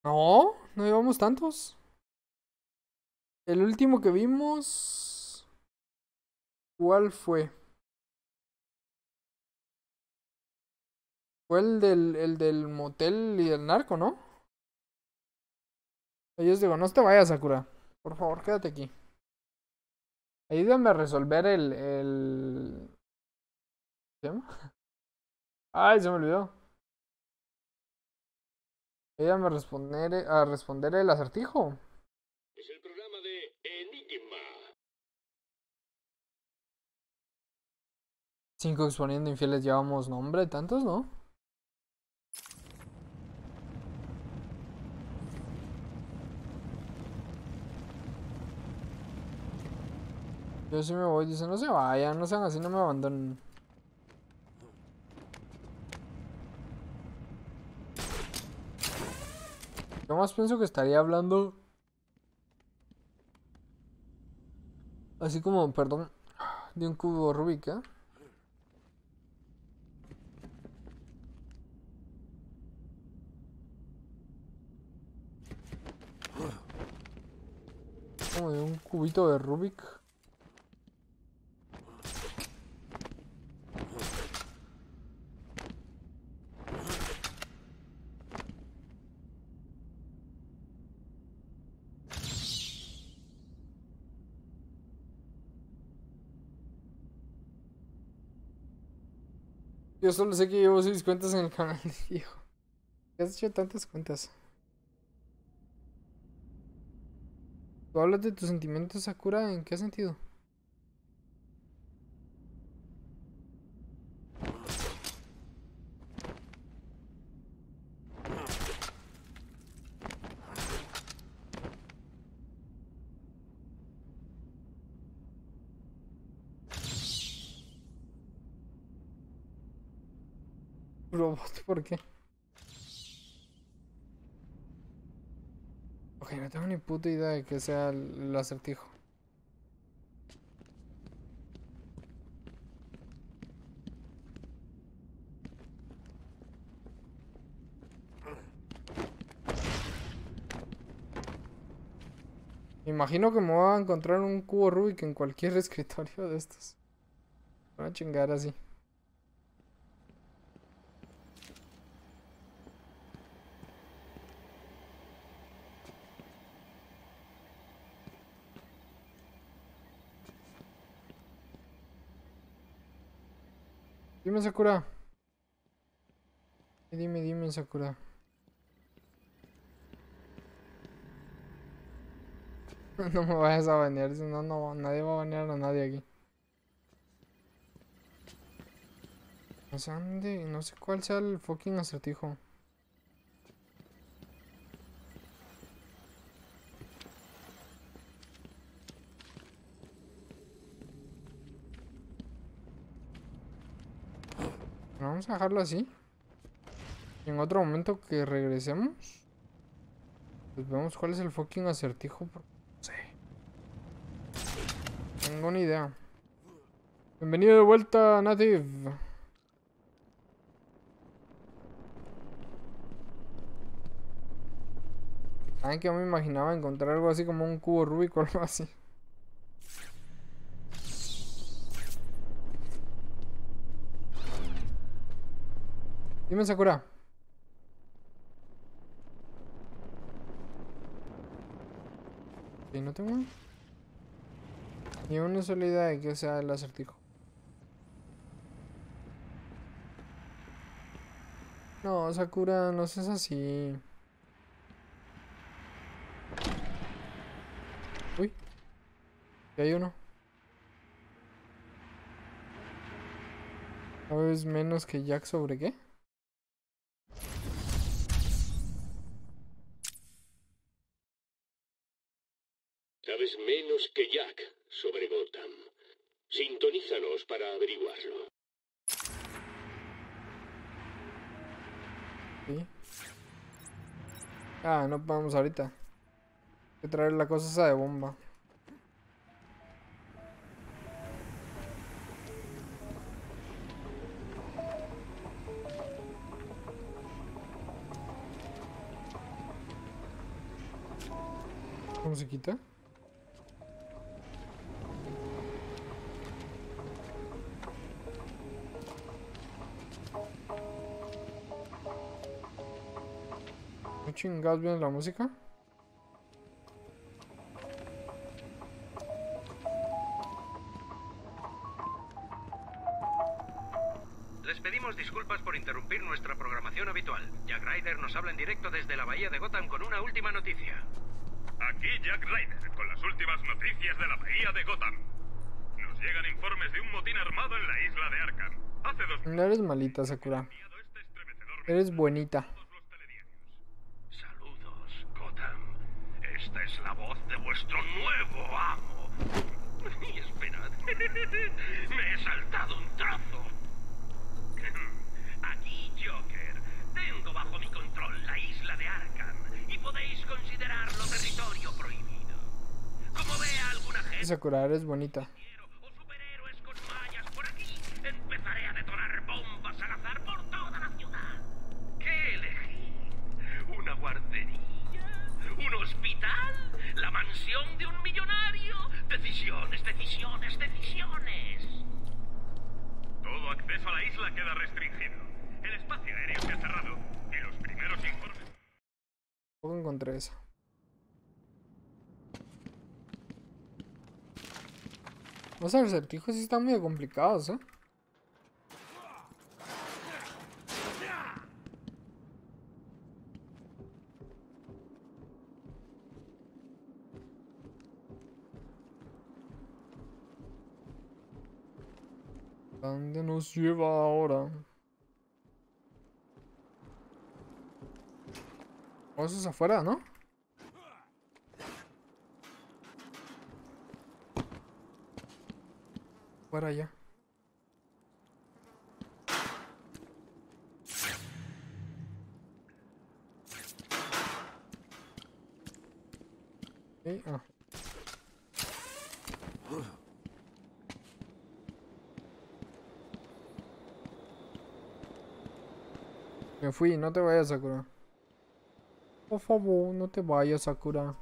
No, no llevamos tantos. El último que vimos... ¿Cuál fue? Fue el del motel y del narco, ¿no? Ellos digo, no te vayas, Sakura. Por favor, quédate aquí. Ayúdame a resolver el... ¿Se llama? Ay, se me olvidó. Ayúdame a responder el acertijo. Es el programa de Enigma. 5 exponiendo infieles llevamos nombre, tantos, ¿no? Yo sí me voy, dice, no se vayan, no sean así, no me abandonen. Yo más pienso que estaría hablando... Así como, perdón, de un cubo Rubik, ¿eh? como de un cubito de Rubik. Yo solo sé que llevo 6 cuentas en el canal, hijo. ¿Qué has hecho tantas cuentas? ¿Tú hablas de tus sentimientos, Sakura? ¿En qué sentido? Robot, ¿por qué? Ok, no tengo ni puta idea de que sea el acertijo. Me imagino que me voy a encontrar un cubo Rubik en cualquier escritorio de estos. Me voy a chingar así. Dime, Sakura. Dime, Sakura. No me vayas a banear, si no, nadie va a banear a nadie aquí. No sé dónde, no sé cuál sea el fucking acertijo. Vamos a dejarlo así. Y en otro momento que regresemos, pues vemos cuál es el fucking acertijo. No sé. Tengo ni idea. Bienvenido de vuelta, Native. Saben que yo me imaginaba encontrar algo así como un cubo Rubik o algo así. Dime, Sakura. Y no tengo ni una sola idea de que sea el acertijo. No, Sakura, no seas así. Uy, ya hay uno. ¿No ves menos que Jack sobre qué? Sabes menos que Jack sobre Gotham. Sintonízanos para averiguarlo. ¿Sí? Ah, no vamos ahorita. Hay que traer la cosa esa de bomba. ¿Cómo se quita? Chingados, bien la música. Les pedimos disculpas por interrumpir nuestra programación habitual. Jack Ryder nos habla en directo desde la bahía de Gotham con una última noticia. Aquí Jack Ryder con las últimas noticias de la bahía de Gotham. Nos llegan informes de un motín armado en la isla de Arkham. Hace dos... No eres malita, Sakura. Eres buenita. Esta es la voz de vuestro nuevo amo. Y esperad, me he saltado un trozo. Aquí, Joker, tengo bajo mi control la isla de Arkham y podéis considerarlo territorio prohibido. Como vea alguna gente... Sakura, eres bonita. ...o superhéroes con mallas por aquí, empezaré a detonar bombas al azar por toda la ciudad. ¿Qué elegí? ¿Una guardería? ¿Un hospital? ¿La mansión de un millonario? Tampoco encontré eso. Los acertijos sí están medio complicados, ¿eh? ¿Dónde nos lleva ahora? O eso es afuera, ¿no? Para allá. Okay, ah. Me fui, no te vayas, Sakura. Por favor, no te vayas, Sakura.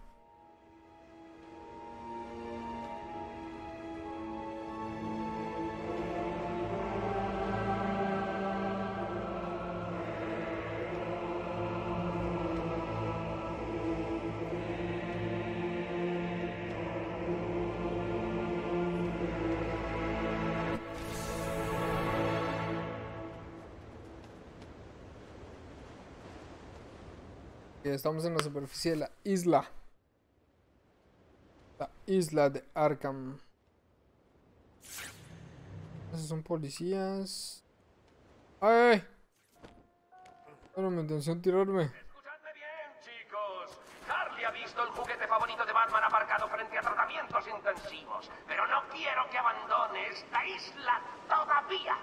Estamos en la superficie de la isla. La isla de Arkham. Esos son policías. ¡Ay! Pero me intención tirarme. Escuchadme bien, chicos. Harley ha visto el juguete favorito de Batman aparcado frente a tratamientos intensivos. Pero no quiero que abandone esta isla todavía.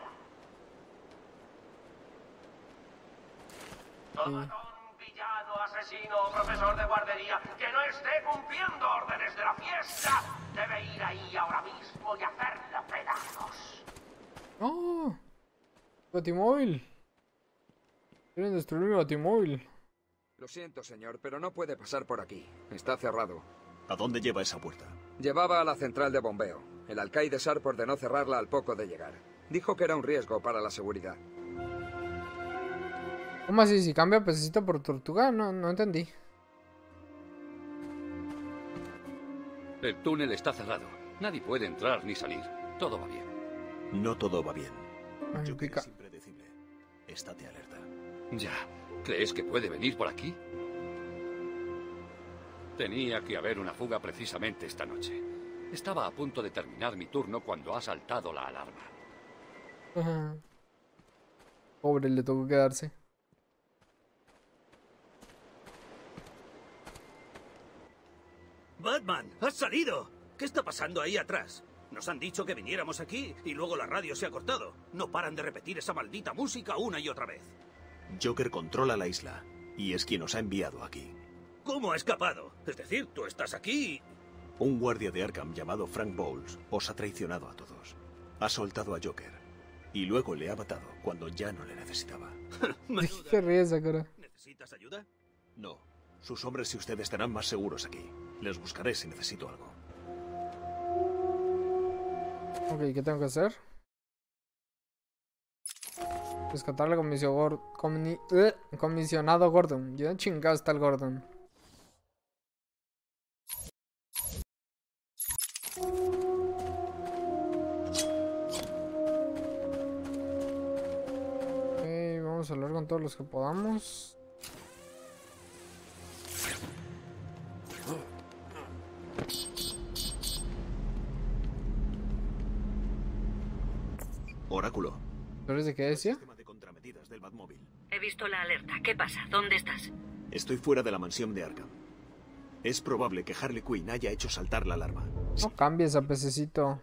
Asesino o profesor de guardería que no esté cumpliendo órdenes de la fiesta debe ir ahí ahora mismo y hacerle pedazos. ¡Oh! Batimóvil. Quieren destruir mi batimóvil. Lo siento, señor, pero no puede pasar por aquí. Está cerrado. ¿A dónde lleva esa puerta? Llevaba a la central de bombeo. El alcaide Sharp ordenó cerrarla al poco de llegar. Dijo que era un riesgo para la seguridad. ¿Cómo así? Si cambia pececito por tortuga, no entendí. El túnel está cerrado. Nadie puede entrar ni salir. Todo va bien. No todo va bien. Joker es impredecible. Estate alerta. Ya. ¿Crees que puede venir por aquí? Tenía que haber una fuga precisamente esta noche. Estaba a punto de terminar mi turno cuando ha saltado la alarma. Ajá. Pobre, le tocó quedarse. Batman, has salido. ¿Qué está pasando ahí atrás? Nos han dicho que viniéramos aquí y luego la radio se ha cortado. No paran de repetir esa maldita música una y otra vez. Joker controla la isla y es quien nos ha enviado aquí. ¿Cómo ha escapado? Es decir, tú estás aquí. Un guardia de Arkham llamado Frank Boles os ha traicionado a todos. Ha soltado a Joker y luego le ha matado cuando ya no le necesitaba. ¿Te ríes, Sakura? ¿Necesitas ayuda? No. Sus hombres y usted estarán más seguros aquí. Les buscaré si necesito algo. Ok, ¿qué tengo que hacer? Rescatar al comisionado Gordon. Ya chingado está el Gordon. Ok, vamos a hablar con todos los que podamos. Oráculo. ¿Sabes de qué decía? He visto la alerta. ¿Qué pasa? ¿Dónde estás? Estoy fuera de la mansión de Arkham. Es probable que Harley Quinn haya hecho saltar la alarma. No cambies a pececito.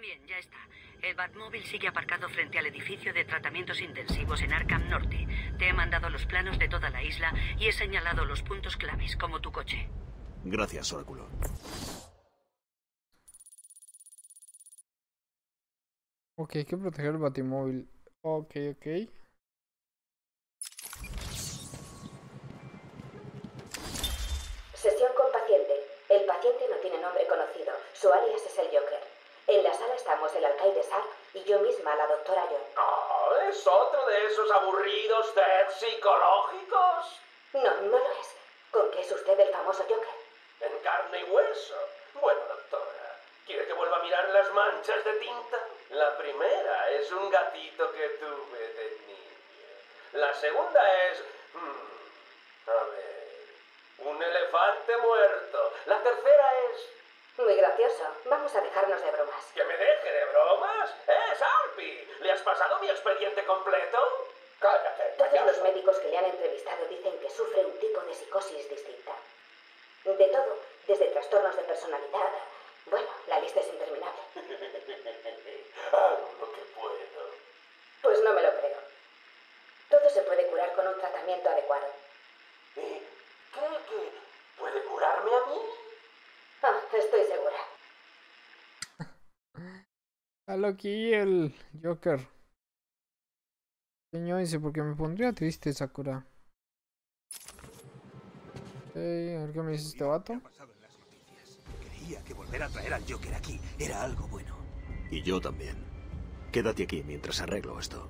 Bien, ya está. El Batmóvil sigue aparcado frente al edificio de tratamientos intensivos en Arkham Norte. Te he mandado los planos de toda la isla y he señalado los puntos claves, como tu coche. Gracias, Oráculo. Ok, hay que proteger el batimóvil. Ok. Sesión con paciente. El paciente no tiene nombre conocido. Su alias es el Joker. En la sala estamos el alcaide Sharp y yo misma, la doctora John. Oh, ¿es otro de esos aburridos test psicológicos? No, no lo es. Porque es usted el famoso Joker. En carne y hueso. Bueno, doctora, ¿quiere que vuelva a mirar las manchas de tinta? La primera es un gatito que tuve de niño. La segunda es... a ver... un elefante muerto. La tercera es... Muy gracioso. Vamos a dejarnos de bromas. ¿Que me deje de bromas? ¡Eh, Sharpie! ¿Le has pasado mi expediente completo? ¡Cállate! Todos los médicos que le han entrevistado dicen que sufre un tipo de psicosis distinta. De todo, desde trastornos de personalidad... Bueno, la lista es interminable. Hago lo que puedo. Pues no me lo creo. Todo se puede curar con un tratamiento adecuado. ¿Qué? ¿Puede curarme a mí? Ah, estoy segura. Halo aquí el Joker. Señor, dice, porque me pondría triste, Sakura. Hey, a ver qué me dice este vato. Que volver a traer al Joker aquí era algo bueno. Y yo también. Quédate aquí mientras arreglo esto.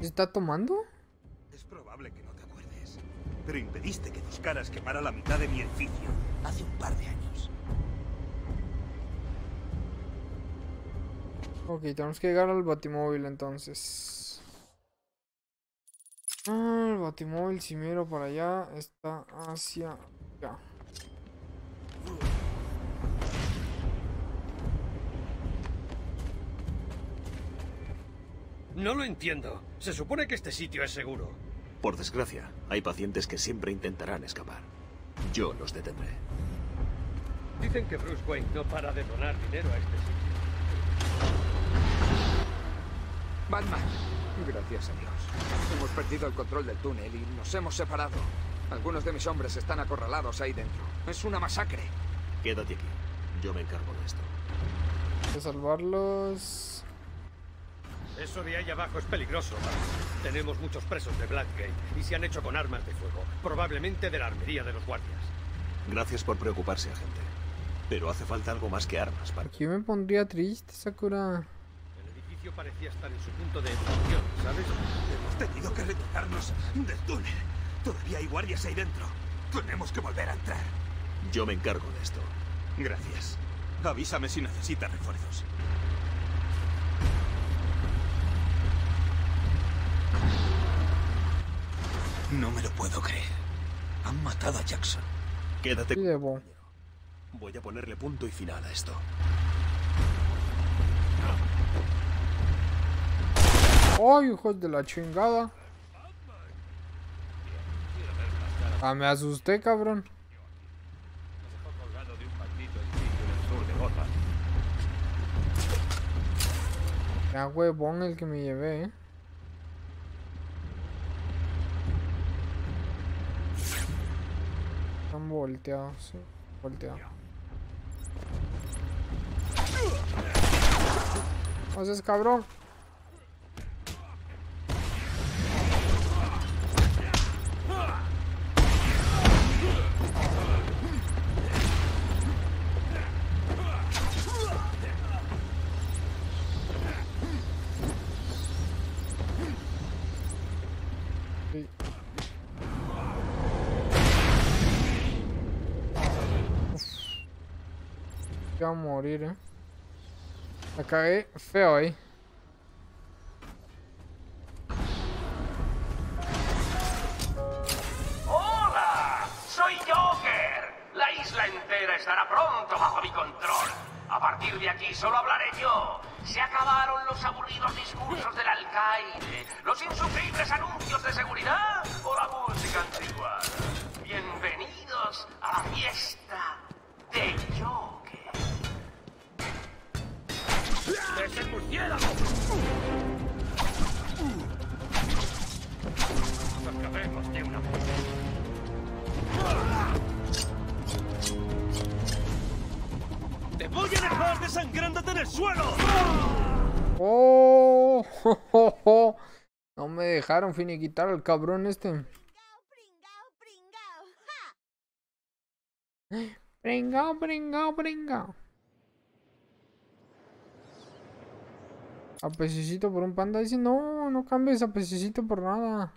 ¿Está tomando? Es probable que no te acuerdes, pero impediste que Dos Caras quemara la mitad de mi edificio hace un par de años. Ok, tenemos que llegar al Batimóvil entonces. El Batimóvil, si miro para allá, está hacia acá. No lo entiendo. Se supone que este sitio es seguro. Por desgracia, hay pacientes que siempre intentarán escapar. Yo los detendré. Dicen que Bruce Wayne no para de donar dinero a este sitio. Batman. Gracias a Dios. Hemos perdido el control del túnel y nos hemos separado. Algunos de mis hombres están acorralados ahí dentro. Es una masacre. Quédate aquí. Yo me encargo de esto. Hay que salvarlos... Eso de ahí abajo es peligroso, Batman. Tenemos muchos presos de Blackgate y se han hecho con armas de fuego, probablemente de la armería de los guardias. Gracias por preocuparse, agente. Pero hace falta algo más que armas para... Aquí me pondría triste, Sakura. El edificio parecía estar en su punto de explosión, ¿sabes? Hemos tenido que retirarnos del túnel. Todavía hay guardias ahí dentro. Tenemos que volver a entrar. Yo me encargo de esto. Gracias. Avísame si necesitas refuerzos. No me lo puedo creer. Han matado a Jackson. Quédate. Llevo. Voy a ponerle punto y final a esto. ¡Ay, hijos de la chingada! Ah, me asusté, cabrón. Me dejó colgado de un maldito edificio en el sur de Gotham. Qué huevón el que me llevé, eh. Volteado, sí, volteado. ¿Qué haces, cabrón? A morir, eh. La cagué feo ahí. ¡Hola! ¡Soy Joker! La isla entera estará pronto bajo mi control. A partir de aquí solo hablaré yo. Se acabaron los aburridos discursos del alcaide, los insufribles anuncios de seguridad o la música antigua. Bienvenidos a la fiesta de Joker. ¡Es el murciélago! ¡Nos acabemos de una vez! ¡Te voy a dejar desangrándote en el suelo! ¡Oh! Jo, jo, jo. No me dejaron finiquitar al cabrón este. ¡Pringao, pringao, pringao! A pececito por un panda, dice, no, no cambies a pececito por nada.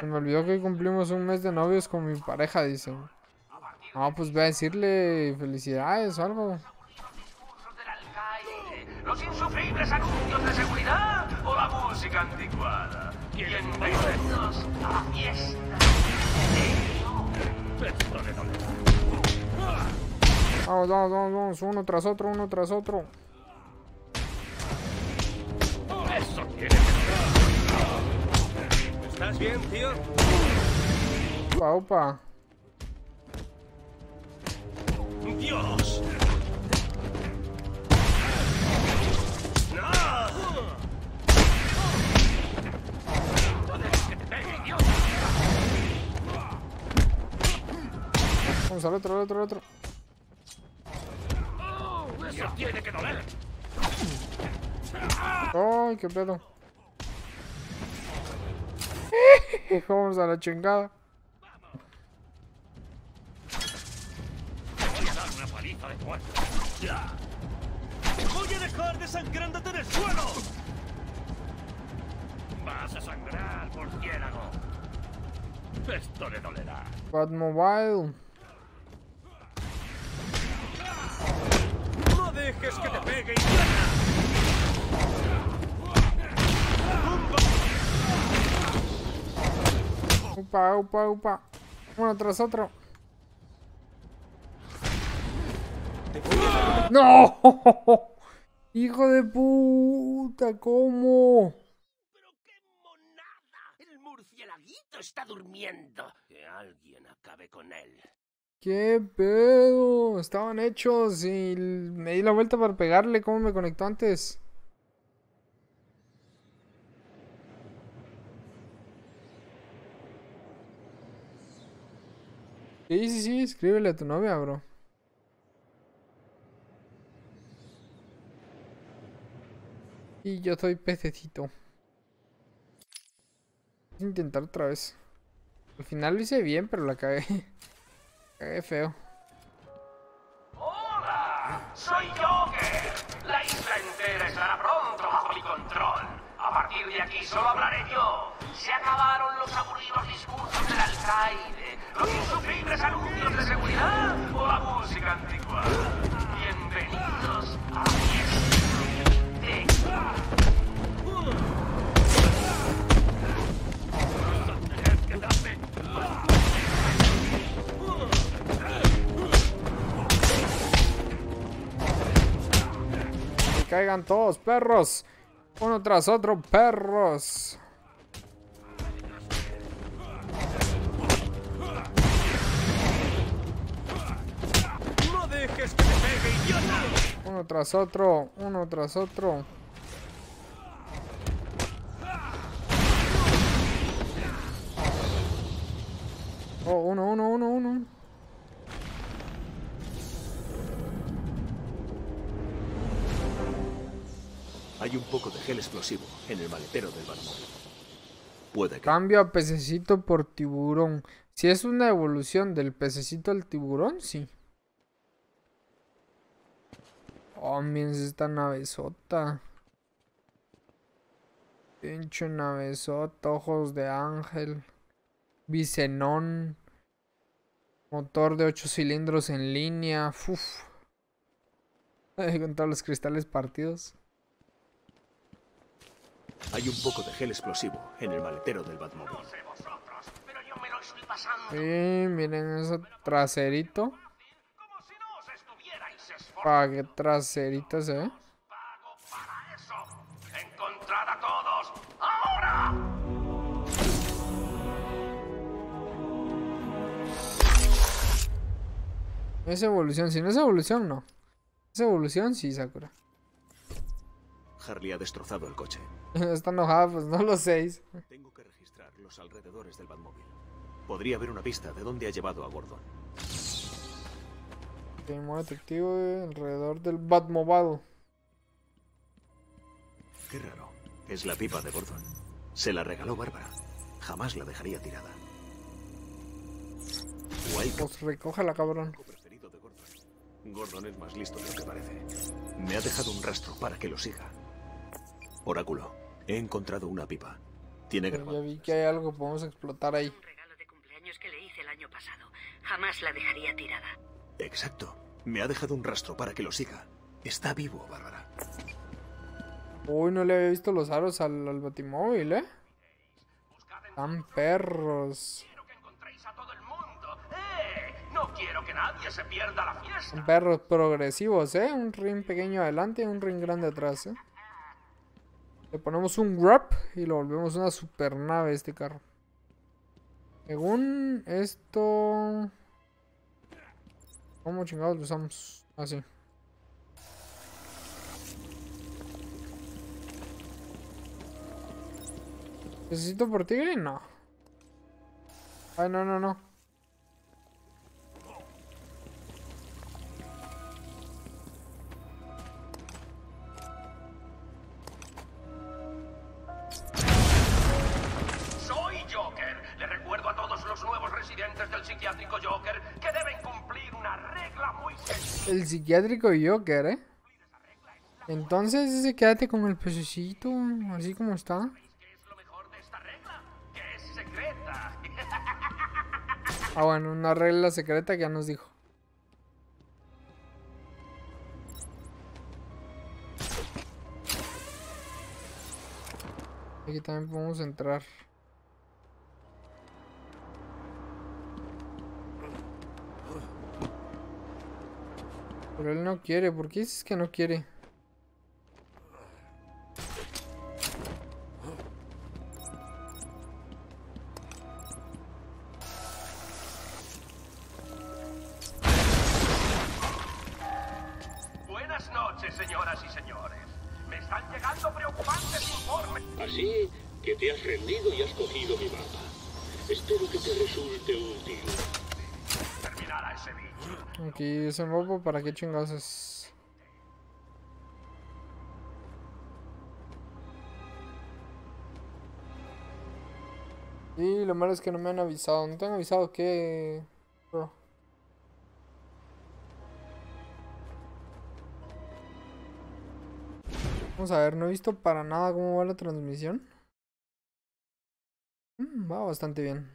Se me olvidó que cumplimos un mes de novios con mi pareja, dice. No, pues voy a decirle felicidades o algo. Los insufribles anuncios de seguridad o la música anticuada. Bienvenidos a la fiesta. Vamos, vamos, vamos, vamos. Uno tras otro, uno tras otro. Eso tiene. ¿Estás bien, tío? Opa, opa. Dios. Vamos al otro, al otro, al otro. Eso tiene que doler. Ay, qué pedo. Vamos a la chingada. Voy a dar una paliza de muerte. Ya. Voy a dejar desangrándote en el suelo. Vas a sangrar, porciélago. Esto le dolerá. Batmóvil. No dejes que te pegue, idiota. Upa, upa, upa. Uno tras otro. ¡No! ¡Hijo de puta! ¿Cómo? ¡Pero qué monada! El murcielaguito está durmiendo. Que alguien acabe con él. ¡Qué pedo! Estaban hechos y me di la vuelta para pegarle. ¿Cómo me conectó antes? Sí, escríbele a tu novia, bro. Y yo soy pececito. Voy a intentar otra vez. Al final lo hice bien, pero la cagué. Cagué feo. ¡Hola! Soy Joker. La isla entera estará pronto bajo mi control. A partir de aquí solo hablaré yo. Se acabaron los aburridos discursos del alcaide, los insufribles anuncios de seguridad o la música antigua. Bienvenidos a mi... Que caigan todos, perros. Uno tras otro, perros. No dejes que te pegue, idiota. Uno tras otro, uno tras otro. Oh, uno. Hay un poco de gel explosivo en el maletero del Batmóvil. Puede que... Cambio a pececito por tiburón. Si es una evolución del pececito al tiburón, sí. Oh, miren esta navezota. Pinche navezota, ojos de ángel, bisenón, motor de 8 cilindros en línea. Uf. Con todos los cristales partidos. Hay un poco de gel explosivo en el maletero del Batmóvil. No sé vosotros, pero yo me lo estoy pasando. Sí, miren ese traserito. Pa' que traserita se ve. Pago para eso. Encontrad a todos ahora. Es evolución, si no es evolución, no. Es evolución, sí, Sakura. Harley ha destrozado el coche. Está enojada, pues no lo sé. Tengo que registrar los alrededores del Batmóvil. Podría haber una pista de dónde ha llevado a Gordon. Hay un detectivo alrededor del Batmóvil. Qué raro. Es la pipa de Gordon. Se la regaló Bárbara. Jamás la dejaría tirada. Pues recógela, cabrón. Gordon es más listo de lo que parece. Me ha dejado un rastro para que lo siga. Oráculo, he encontrado una pipa. tiene grabado. Ya vi que hay algo que podemos explotar ahí. Un regalo de cumpleaños que le hice el año pasado. Jamás la dejaría tirada. Exacto. Me ha dejado un rastro para que lo siga. Está vivo, Bárbara. Uy, no le había visto los aros al batimóvil, ¿eh? Tan perros. Quiero que encontréis a todo el mundo. No quiero que nadie se pierda la fiesta. Son perros progresivos, ¿eh? Un ring pequeño adelante y un ring grande atrás, ¿eh? Le ponemos un wrap y lo volvemos una supernave este carro. Según esto... ¿Cómo chingados lo usamos? Así. ¿Necesito por tigre? No. Ay, no, no, no. Soy Joker. Le recuerdo a todos los nuevos residentes del psiquiátrico Joker que deben cumplir una regla muy sencilla. El psiquiátrico Joker, ¿eh? Entonces ese quédate con el pececito, así como está. Ah, bueno, una regla secreta que ya nos dijo. Aquí también podemos entrar. Pero él no quiere. ¿Por qué dices que no quiere? Aquí es un robo, ¿para qué chingados es? Y lo malo es que no me han avisado. ¿No te han avisado qué? Bro. Vamos a ver, no he visto para nada cómo va la transmisión. Va bastante bien.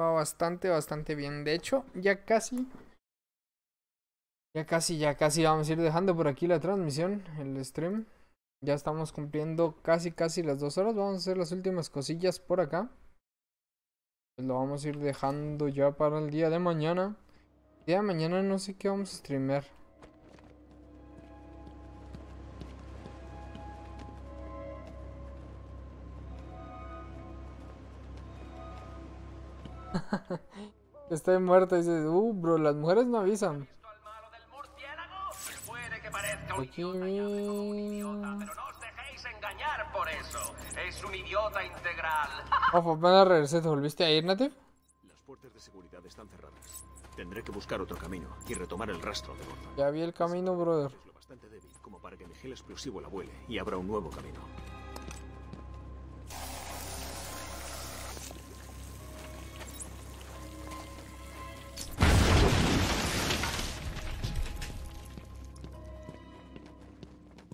Va bastante bien. De hecho, ya casi vamos a ir dejando por aquí la transmisión, el stream. Ya estamos cumpliendo casi las 2 horas. Vamos a hacer las últimas cosillas por acá. Pues lo vamos a ir dejando ya para el día de mañana. El día de mañana no sé qué vamos a streamear. Estoy muerto, dices, bro, las mujeres no avisan. Puede que parezca un idiota y hable como un idiota, pero no os dejéis engañar por eso. Es un idiota integral. Ojo, para regresar, ¿te volviste a ir, Native? Las puertas de seguridad están cerradas. Tendré que buscar otro camino y retomar el rastro de Gordon. Ya vi el camino, brother. Es lo bastante débil como para que mi gel explosivo la vuele y habrá un nuevo camino.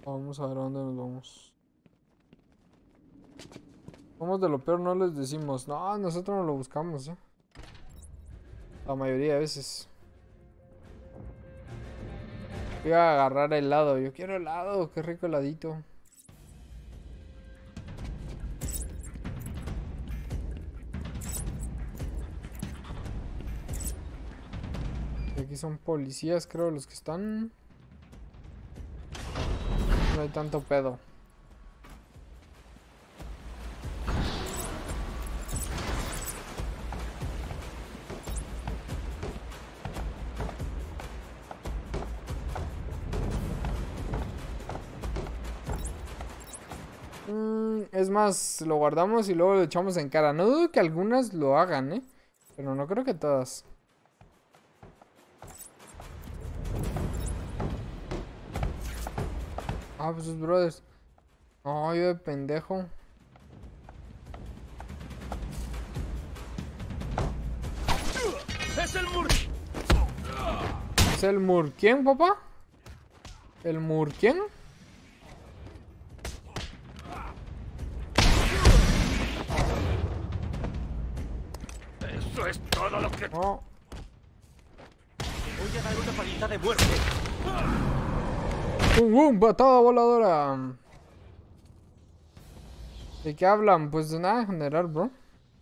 Vamos a ver a dónde nos vamos. Vamos de lo peor, no les decimos. No, nosotros no lo buscamos, ¿eh? La mayoría de veces. Voy a agarrar helado. Yo quiero helado, qué rico heladito. Aquí son policías, creo, los que están. No hay tanto pedo. Es más, lo guardamos y luego lo echamos en cara. No dudo que algunas lo hagan, ¿eh? Pero no creo que todas. Ah, pues sus brothers. No, yo de pendejo. Es el mur. ¿Es el mur quién, papá? ¿El mur quién? Eso es todo lo que... No. Voy a dar una paliza de muerte. ¡Bum, bum! ¡Patada voladora! ¿De qué hablan? Pues de nada en general, bro.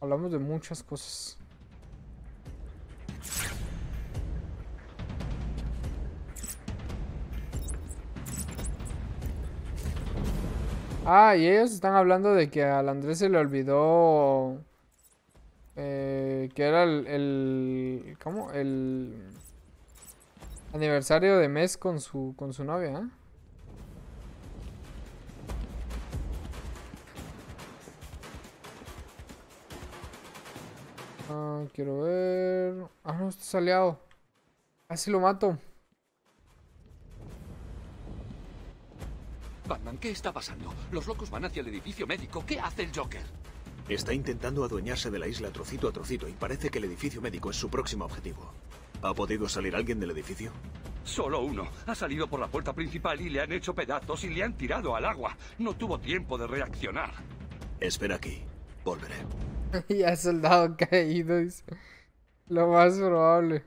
Hablamos de muchas cosas. Ah, y ellos están hablando de que al Andrés se le olvidó... que era el... ¿Cómo? El... aniversario de mes con su novia, ¿eh? Ah, quiero ver... Ah, no, está aliado. Así lo mato. Batman, ¿qué está pasando? Los locos van hacia el edificio médico. ¿Qué hace el Joker? Está intentando adueñarse de la isla trocito a trocito y parece que el edificio médico es su próximo objetivo. ¿Ha podido salir alguien del edificio? Solo uno. Ha salido por la puerta principal y le han hecho pedazos y le han tirado al agua. No tuvo tiempo de reaccionar. Espera aquí. Volveré. Ya el soldado caído es lo más probable.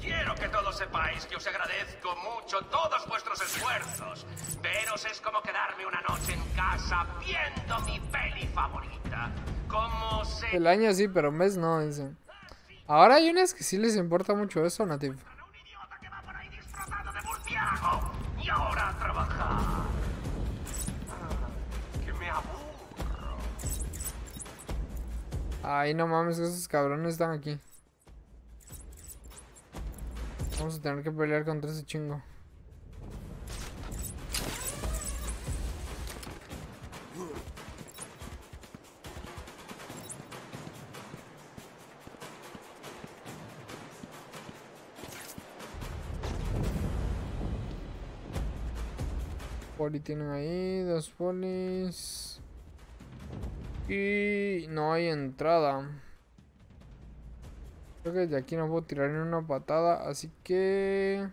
Quiero que todos sepáis que os agradezco mucho todos vuestros esfuerzos. Veros es como quedarme una noche en casa viendo mi peli favorita. Como se... El año sí, pero mes no, dicen. Ahora hay unas que sí les importa mucho eso, Nativ. Un idiota que va por ahí disfrazado de murciélago y ahora a trabajar. Que me aburro. Ay, no mames, esos cabrones están aquí. Vamos a tener que pelear contra ese chingo. Poli tienen ahí, dos polis. Y no hay entrada. Creo que de aquí no puedo tirar ni una patada, así que...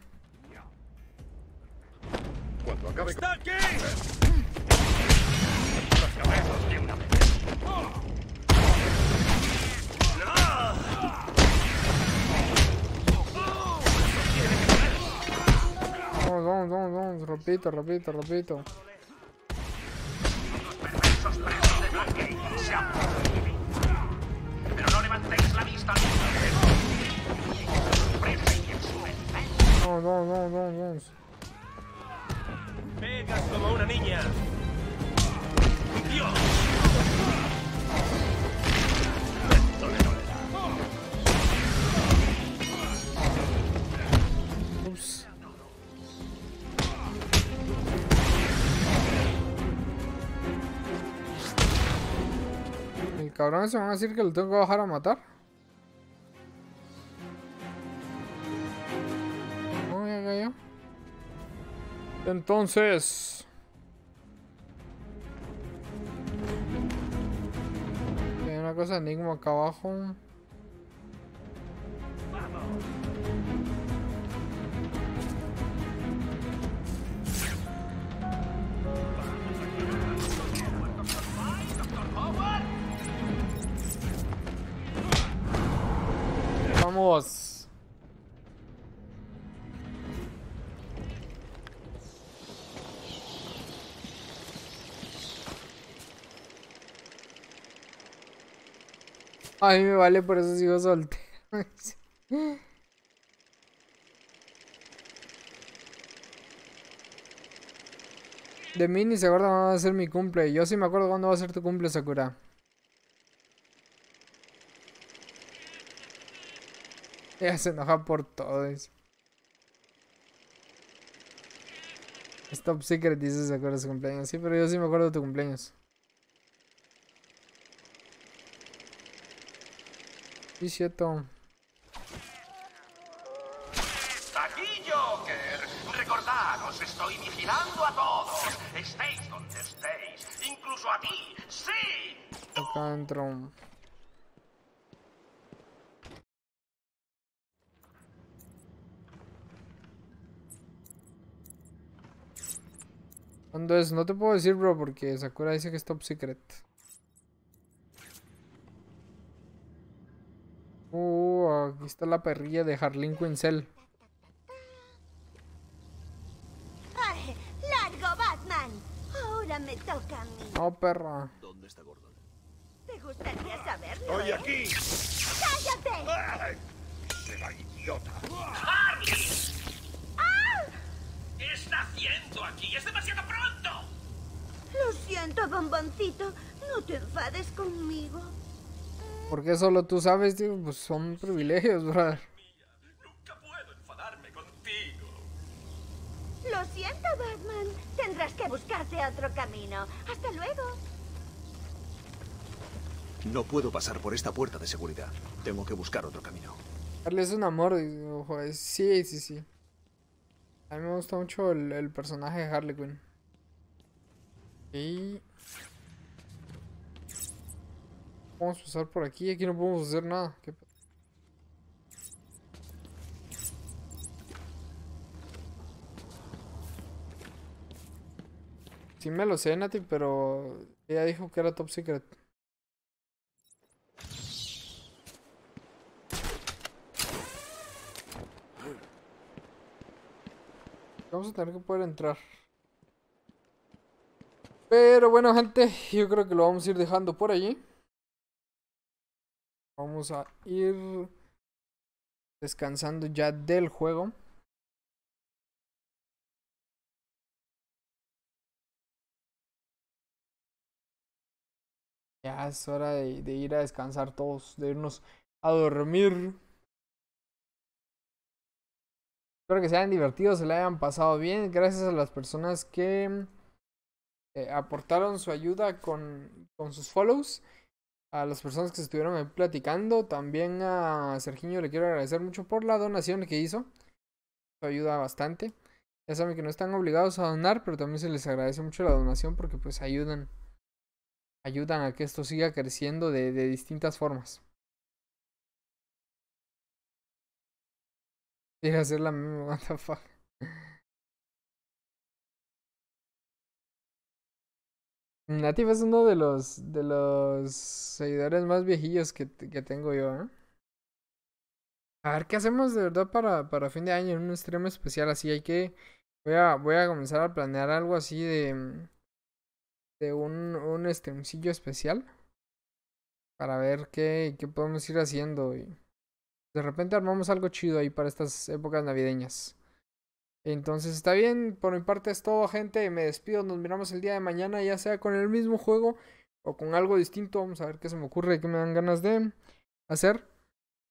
Cuando acabe... ¡Está aquí! Las cabezas de una vez. Vamos, vamos, vamos, vamos. Repito, repito, repito. Los perversos presos de Blackgate se han prohibido. Pero no levantéis la vista. Vamos, vamos, vamos, vamos, vamos. Pegas como una niña. ¡Dios! Ups. El cabrón se van a decir que lo tengo que bajar a matar. Entonces... Hay una cosa de Enigma acá abajo. Vamos. A mí me vale, por eso sigo soltero. De mí ni se acuerda cuándo va a ser mi cumple. Yo sí me acuerdo cuándo va a ser tu cumple, Sakura. Ella se enoja por todo eso. Es top secret, dice Sakura su cumpleaños. Sí, pero yo sí me acuerdo de tu cumpleaños. Sí, cierto. Aquí, Joker. Recordaros, estoy vigilando a todos. Estéis donde estéis. Incluso a ti. ¡Sí! Acá entro. Entonces, no te puedo decir, bro, porque Sakura dice que es top secret. Aquí está la perrilla de Harley Quinn. ¡Largo, Batman! Ahora me toca a mí. No, perra. ¿Dónde está Gordon? ¿Te gustaría saberlo? ¡Oye, aquí! ¡Cállate! ¡Ay! ¡Se va, idiota! ¡Harley! ¡Ah! ¿Qué está haciendo aquí? ¡Es demasiado pronto! Lo siento, bomboncito. No te enfades conmigo. Porque solo tú sabes, tío, pues son privilegios, brother. Nunca puedo enfadarme contigo. Lo siento, Batman. Tendrás que buscarte otro camino. Hasta luego. No puedo pasar por esta puerta de seguridad. Tengo que buscar otro camino. Harley es un amor, ojo. Sí, sí, sí. A mí me gusta mucho el personaje de Harley Quinn. Y... vamos a pasar por aquí. Aquí no podemos hacer nada. ¿Qué? Sí me lo sé, Nati, pero ella dijo que era top secret. Vamos a tener que poder entrar. Pero bueno, gente, yo creo que lo vamos a ir dejando por allí. Vamos a ir descansando ya del juego. Ya es hora de ir a descansar todos, de irnos a dormir. Espero que se hayan divertido, se la hayan pasado bien. Gracias a las personas que aportaron su ayuda con sus follows. A las personas que estuvieron ahí platicando. También a Serginho le quiero agradecer mucho por la donación que hizo. Eso ayuda bastante. Ya saben que no están obligados a donar, pero también se les agradece mucho la donación porque pues ayudan. Ayudan a que esto siga creciendo de distintas formas. Llega a ser la misma, what the fuck. Nativa es uno de los seguidores más viejillos que tengo yo, ¿eh? A ver qué hacemos de verdad para fin de año, un stream especial así. Hay que... Voy a comenzar a planear algo así de un streamcillo especial. Para ver qué podemos ir haciendo. Y de repente armamos algo chido ahí para estas épocas navideñas. Entonces está bien, por mi parte es todo, gente, me despido, nos miramos el día de mañana, ya sea con el mismo juego o con algo distinto, vamos a ver qué se me ocurre, qué me dan ganas de hacer.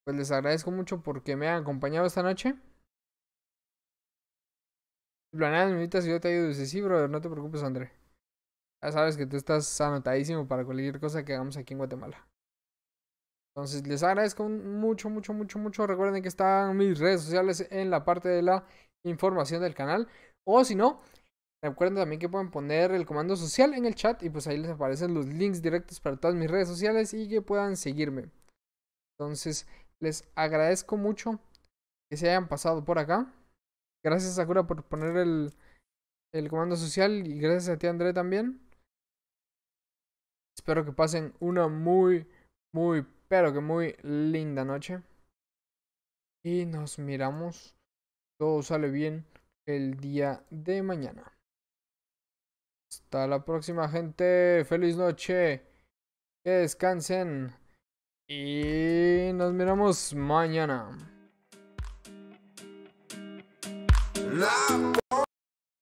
Pues les agradezco mucho porque me han acompañado esta noche. Planeas, me invitas y yo te ayudo, dice, sí, brother, no te preocupes, André. Ya sabes que tú estás anotadísimo para cualquier cosa que hagamos aquí en Guatemala. Entonces les agradezco mucho, mucho, mucho, mucho. Recuerden que están mis redes sociales en la parte de la información del canal. O si no, recuerden también que pueden poner el comando social en el chat y pues ahí les aparecen los links directos para todas mis redes sociales y que puedan seguirme. Entonces les agradezco mucho que se hayan pasado por acá. Gracias, Sakura, por poner el comando social, y gracias a ti, André, también. Espero que pasen una muy pero que muy linda noche. Y nos miramos. Todo sale bien el día de mañana. Hasta la próxima, gente. Feliz noche. Que descansen. Y nos miramos mañana.